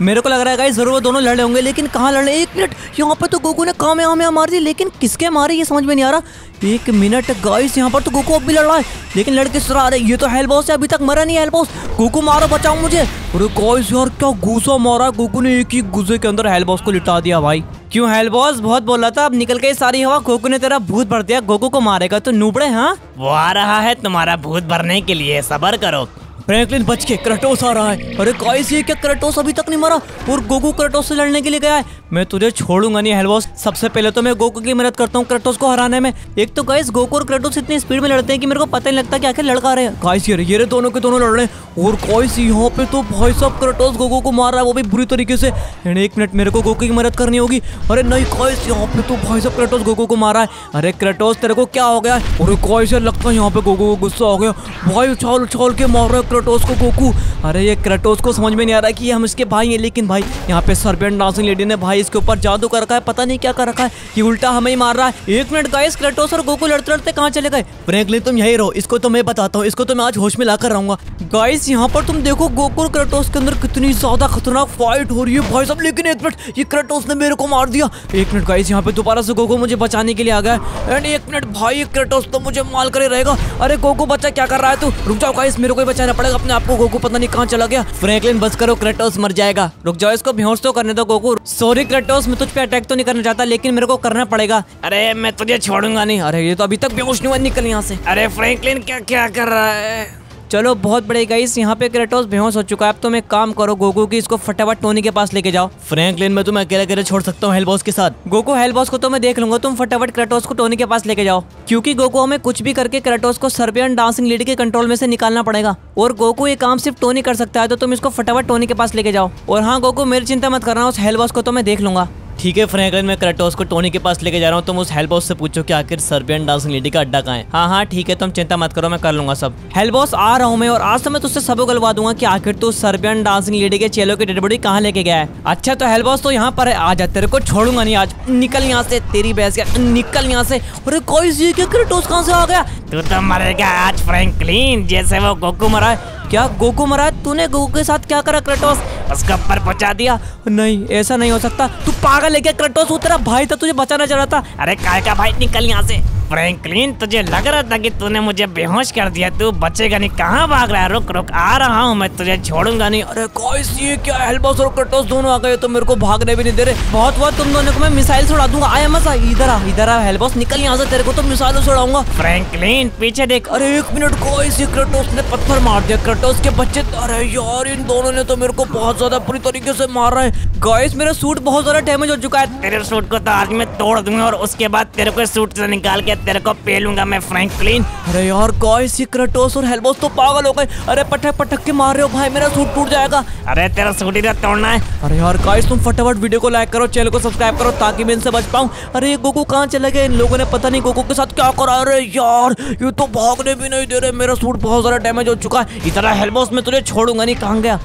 मेरे को लग रहा है गाइस जरूर वो दोनों लड़ रहे होंगे, लेकिन कहाँ लड़ रहे हैं। एक मिनट, यहाँ पर तो गोकू ने कामयाब मार दी, लेकिन किसके मारे ये समझ में नहीं आ रहा। एक मिनट गाइस, यहाँ पर तो गोकू अब भी लड़ रहा है, लेकिन लड़के सुरा रहे। ये तो हेल बॉस है, अभी तक मरा नहीं। हेल बॉस गोकू मारो, बचाओ मुझे। अरे गाइस यार क्या गुस्सा मारा गोकू ने, एक ही गुस्से के अंदर हेल बॉस को लिटा दिया भाई। क्यों हेल बॉस, बहुत बोल रहा था, अब निकल के सारी हवा। गोकू ने तेरा भूत भर दिया, गोकू को मारेगा तो नूबड़े। हाँ वो आ रहा है तुम्हारा भूत भरने के लिए, सबर करो। फ्रैंकलिन बच के, क्रेटोस आ रहा है। अरे गाइस ये क्या, क्रेटोस अभी तक नहीं मरा और गोकू क्रेटोस से लड़ने के लिए गया है। मैं तुझे छोड़ूंगा नहीं हेल बॉस, सबसे पहले तो मैं गोकू की मदद करता हूँ क्रेटोस को हराने में। एक तो गाइस गोकू और क्रेटोस इतनी स्पीड में लड़ते हैं कि मेरे को पता नहीं लगता कि आखिर लड़का रहे हैं। गाइस ये दोनों के दोनों लड़ रहे हैं, और गाइस यहाँ पे तो भाई साहब क्रेटोस गोकू को मार रहा है, वो भी बुरी तरीके से। एक मिनट, मेरे को गोकू की मदद करनी होगी। अरे नहीं गाइस, यहाँ पे तो भाई साहब क्रेटोस गोकू को मारा है। अरे क्रेटोस तेरे को क्या हो गया। अरे गाइस लगता है यहाँ पे गोकू को गुस्सा हो गया भाई, उछाल उछाल के मार रहा है क्रेटोस को गोकू। अरे ये क्रेटोस को समझ में नहीं आ रहा कि हम इसके भाई हैं, लेकिन भाई यहाँ पे सर्बियन डांसिंग लेडी ने भाई इसके ऊपर जादू कर रखा है, पता नहीं क्या कर रखा है कि उल्टा हमें ही मार रहा है। एक मिनट गाइस, क्रेटोस और गोकू लड़ते लड़ते कहाँ चले गए। फ्रैंकलिन तुम यही रहो, इसको तो मैं बताता हूँ, इसको तो मैं आज होश में लाकर रहूंगा। गाइस यहाँ पर तुम देखो गोकू और क्रेटोस के अंदर कितनी ज्यादा खतरनाक फाइट हो रही है भाई साहब, लेकिन एक मिनट, ये क्रेटोस ने मेरे को मार दिया। एक मिनट गाइस, यहाँ पे दोबारा से गोकू मुझे बचाने के लिए आ गया। एंड एक मिनट भाई, क्रेटोस तो मुझे माल कर ही रहेगा। अरे गोकू बच्चा क्या कर रहा है तू, रुक जाओ गाइस, मेरे को बचाना पड़ेगा अपने आप को। गोकू पता नहीं कहाँ चला गया। फ्रैंकलिन बस करो, क्रेटोस मर जाएगा। रुक जाओ, इसको बेहोश तो करने दो गोकू। सॉरी क्रेटोस, मैं तुझ पे अटैक तो नहीं करना चाहता, लेकिन मेरे को करना पड़ेगा। अरे मैं तुझे छोड़ूंगा नहीं। अरे ये तो अभी तक बेहोश नहीं हुआ, निकल यहाँ से। अरे फ्रैंकलिन क्या क्या कर रहा है। चलो बहुत बड़े गाइस, यहाँ पे क्रेटोस बेहोश हो चुका है। अब तो मैं काम करो गोकू की, इसको फटाफट टोनी के पास लेके जाओ। फ्रैंकलिन मैं तुम्हें अकेले अकेले छोड़ सकता हूँ हेल बॉस के साथ। गोकू हेल बॉस को तो मैं देख लूंगा, तुम फटाफट क्रेटोस को टोनी के पास लेके जाओ, क्योंकि गोकू हमें कुछ भी करके क्रेटोस को सर्बियन डांसिंग लेडी के कंट्रोल में से निकालना पड़ेगा। और गोकू ये काम सिर्फ टोनी कर सकता है, तो तुम इसको फटाफट टोनी के पास लेके जाओ। और हाँ गोकू, मेरी चिंता मत करना, उस हेल बॉस को तो मैं देख लूंगा। ठीक है फ्रैंकलिन, मैं क्रेटोस को टोनी के पास लेके जा रहा हूँ, तुम उस हेल बॉस से पूछो कि आखिर सर्बियन डांसिंग लेडी का अड्डा कहाँ है। हाँ हाँ ठीक है, तुम चिंता मत करो, मैं कर लूंगा सब। हेल बॉस आ रहा हूँ मैं, और आज तो मैं तुझसे सबको गलवा दूंगा कि आखिर तू सर्बियन डांसिंग लेडी के चेलो की डेड बॉडी कहाँ लेके गया है। अच्छा तो हेल बॉस तो यहाँ पर है, आज तेरे को छोड़ूंगा नहीं आज, निकल यहाँ से तेरी भैंस, निकल यहाँ से। अरे कोई क्रेटोस कहाँ से आ गया। तू तो मरेगा आज फ्रैंकलिन, जैसे वो गोकू मरा है। क्या गोकू मरा, तूने गोकू के साथ क्या करा क्रेटोस, उसका पर पहुंचा दिया। नहीं ऐसा नहीं हो सकता, तू पागल है क्या क्रेटोस, वो तेरा भाई था, तुझे बचाना चाह रहा था। अरे काय का भाई, निकल यहाँ से। फ्रैंकलिन तुझे लग रहा था कि तूने मुझे बेहोश कर दिया, तू बचेगा नहीं। कहाँ भाग रहा है, रुक रुक, आ रहा हूँ मैं, तुझे छोड़ूंगा नहीं। अरे गाइस ये क्या, हेल बॉस और क्रेटोस दोनों आ गए, तो मेरे को भागने भी नहीं दे रहे। बहुत बहुत, तुम दोनों को मैं मिसाइल उड़ा दूंगा। आया मसा, इधर आ हेल बॉस, निकल यहाँ से, तेरे को तो मिसाइल उड़ाऊंगा। फ्रैंकलिन पीछे देख। अरे एक मिनट, गाइस क्रेटोस ने पत्थर मार दिया क्रेटोस के बच्चे। अरे यार इन दोनों ने तो मेरे को बहुत ज्यादा बुरी तरीके से मार रहा है। गाइस मेरा सूट बहुत ज्यादा डैमेज हो चुका है। तेरे सूट को तो आज मैं तोड़ दूंगा, और उसके बाद तेरे को सूट से निकाल के तेरे को पेलूंगा मैं फ्रैंकलिन। अरे यार गाइस क्रेटोस और हेल बॉस तो पागल हो गए। अरे पटक पटक के मार रहे हो भाई, मेरा सूट टूट जाएगा। अरे तेरा सूट ही तोड़ना है। अरे यार गाइस तुम फटाफट वीडियो को लाइक करो, चैनल को सब्सक्राइब करो, ताकि मैं इनसे बच पाऊँ। अरे गोकू कहाँ चले गए, इन लोगों ने पता नहीं गोकू के साथ क्या करा। अरे यार ये तो भागने भी नहीं दे रहे, मेरा सूट बहुत ज्यादा डैमेज हो चुका है। इतना हेल बॉस मैं तुझे छोड़ूंगा नहीं, कहाँ गया।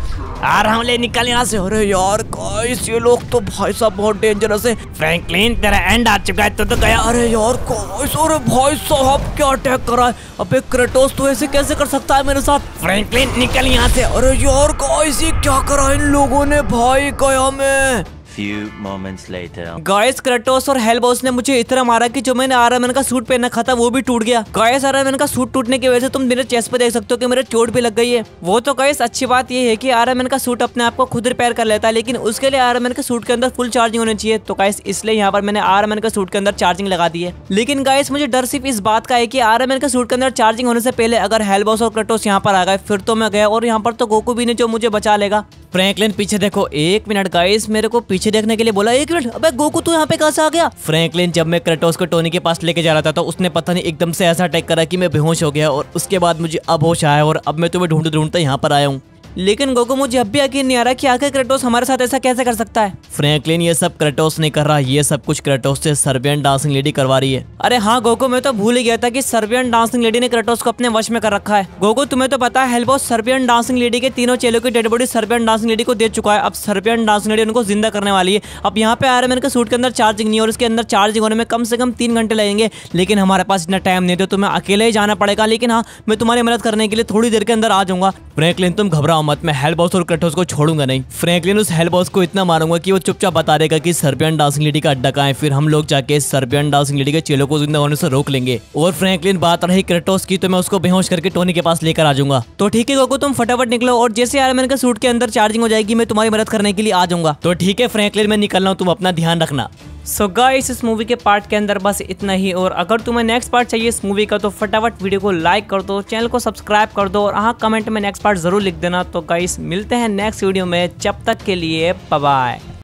आ रहा हूँ, ले निकल यहाँ से। अरे यार गाइस ये लोग तो भाई साहब बहुत डेंजरस है। फ्रैंकलिन तेरा एंड आ चुका है, तो गया। अरे यार गाइस, अरे भाई साहब क्या अटैक करा है। अबे क्रेटोस तो ऐसे कैसे कर सकता है मेरे साथ। फ्रैंकलिन निकल यहाँ से। अरे यार गाइस ये क्या करा इन लोगों ने भाई, गया मैं। Few moments later. Guys Kratos और हेल बॉस ने मुझे इतना मारा कि जो मैंने आयरन मैन का सूट पहना था वो भी टूट गया। गाइस आयरन मैन का सूट टूटने की वजह से तुम मेरे चेस्ट पे देख सकते हो कि मेरे चोट भी लग गई है। वो तो गाइस अच्छी बात ये है कि आयरन मैन का सूट अपने आप को खुद रिपेयर कर लेता है, लेकिन उसके लिए आयरन मैन के सूट के अंदर फुल चार्जिंग होनी चाहिए। तो गाइस इसलिए यहाँ पर मैंने आयरन मैन के सूट के अंदर चार्जिंग लगा दी है। लेकिन गाइस मुझे डर सिर्फ इस बात का है कि आयरन मैन के सूट के अंदर चार्जिंग होने से पहले अगर हेल बॉस और क्रेटोस यहाँ पर आ गए फिर तो मैं गया, और यहाँ पर तो गोकू भी नहीं जो मुझे बचा लेगा। फ्रैंकलिन पीछे देखो, एक मिनट गाइस मेरे को पीछे देखने के लिए बोला, एक मिनट। अबे गोकू तू यहाँ पे कहाँ से आ गया। फ्रैंकलिन जब मैं क्रेटोस को टोनी के पास लेके जा रहा था तो उसने पता नहीं एकदम से ऐसा अटैक करा कि मैं बेहोश हो गया, और उसके बाद मुझे अब होश आया और अब मैं तुम्हें ढूंढते यहाँ पर आया हूँ। लेकिन गोकू मुझे अब भी यकीन नहीं आ रहा कि आखिर क्रेटोस हमारे साथ ऐसा कैसे कर सकता है। फ्रैंकलिन ये सब क्रेटोस नहीं कर रहा, ये सब कुछ क्रेटोस से सर्बियन डांसिंग लेडी करवा रही है। अरे हाँ गोकू, मैं तो भूल ही गया था कि सर्बियन डांसिंग लेडी ने क्रेटोस को अपने वश में कर रखा है। गोकू तुम्हें तो पता है hello boss Serbian dancing lady के तीनों चेलों की dead body Serbian dancing lady को दे चुका है। अब सर्बियन डांसिंग लेडी उनको जिंदा करने वाली है। अब यहाँ पे आयरन मैन के सूट के अंदर चार्जिंग नहीं है और उसके अंदर चार्जिंग होने में कम से कम 3 घंटे लगेंगे, लेकिन हमारे पास इतना टाइम नहीं, तो तुम्हें अकेले ही जाना पड़ेगा। लेकिन हाँ मैं तुम्हारी मदद करने के लिए थोड़ी देर के अंदर आ जाऊंगा। फ्रैंकलिन तुम घबराओ मत, मैं हेल बॉस और क्रेटोस को छोड़ूंगा नहीं। फ्रैंकलिन उस हेल बॉस को इतना मारूंगा कि वो चुपचाप बता देगा कि सर्बियन डांसिंग लेडी का अड्डा कहाँ है, फिर हम लोग जाके सर्बियन डांसिंग लेडी के चेलों को जिंदा होने से रोक लेंगे। और फ्रैंकलिन बात रही क्रेटोस की, तो मैं उसको बेहोश करके टोनी के पास लेकर आ जाऊंगा। तो ठीक है गोकू तुम फटाफट निकलो, और जैसे आयरन मैन के सूट के अंदर चार्जिंग हो जाएगी मैं तुम्हारी मदद करने के लिए आ जाऊंगा। तो ठीक है फ्रैंकलिन मैं निकल रहा हूँ, तुम अपना ध्यान रखना। सो गाइस इस मूवी के पार्ट के अंदर बस इतना ही, और अगर तुम्हें नेक्स्ट पार्ट चाहिए इस मूवी का तो फटाफट वीडियो को लाइक कर दो, चैनल को सब्सक्राइब कर दो, और हाँ कमेंट में नेक्स्ट पार्ट जरूर लिख देना। तो गाइस मिलते हैं नेक्स्ट वीडियो में, जब तक के लिए बाय।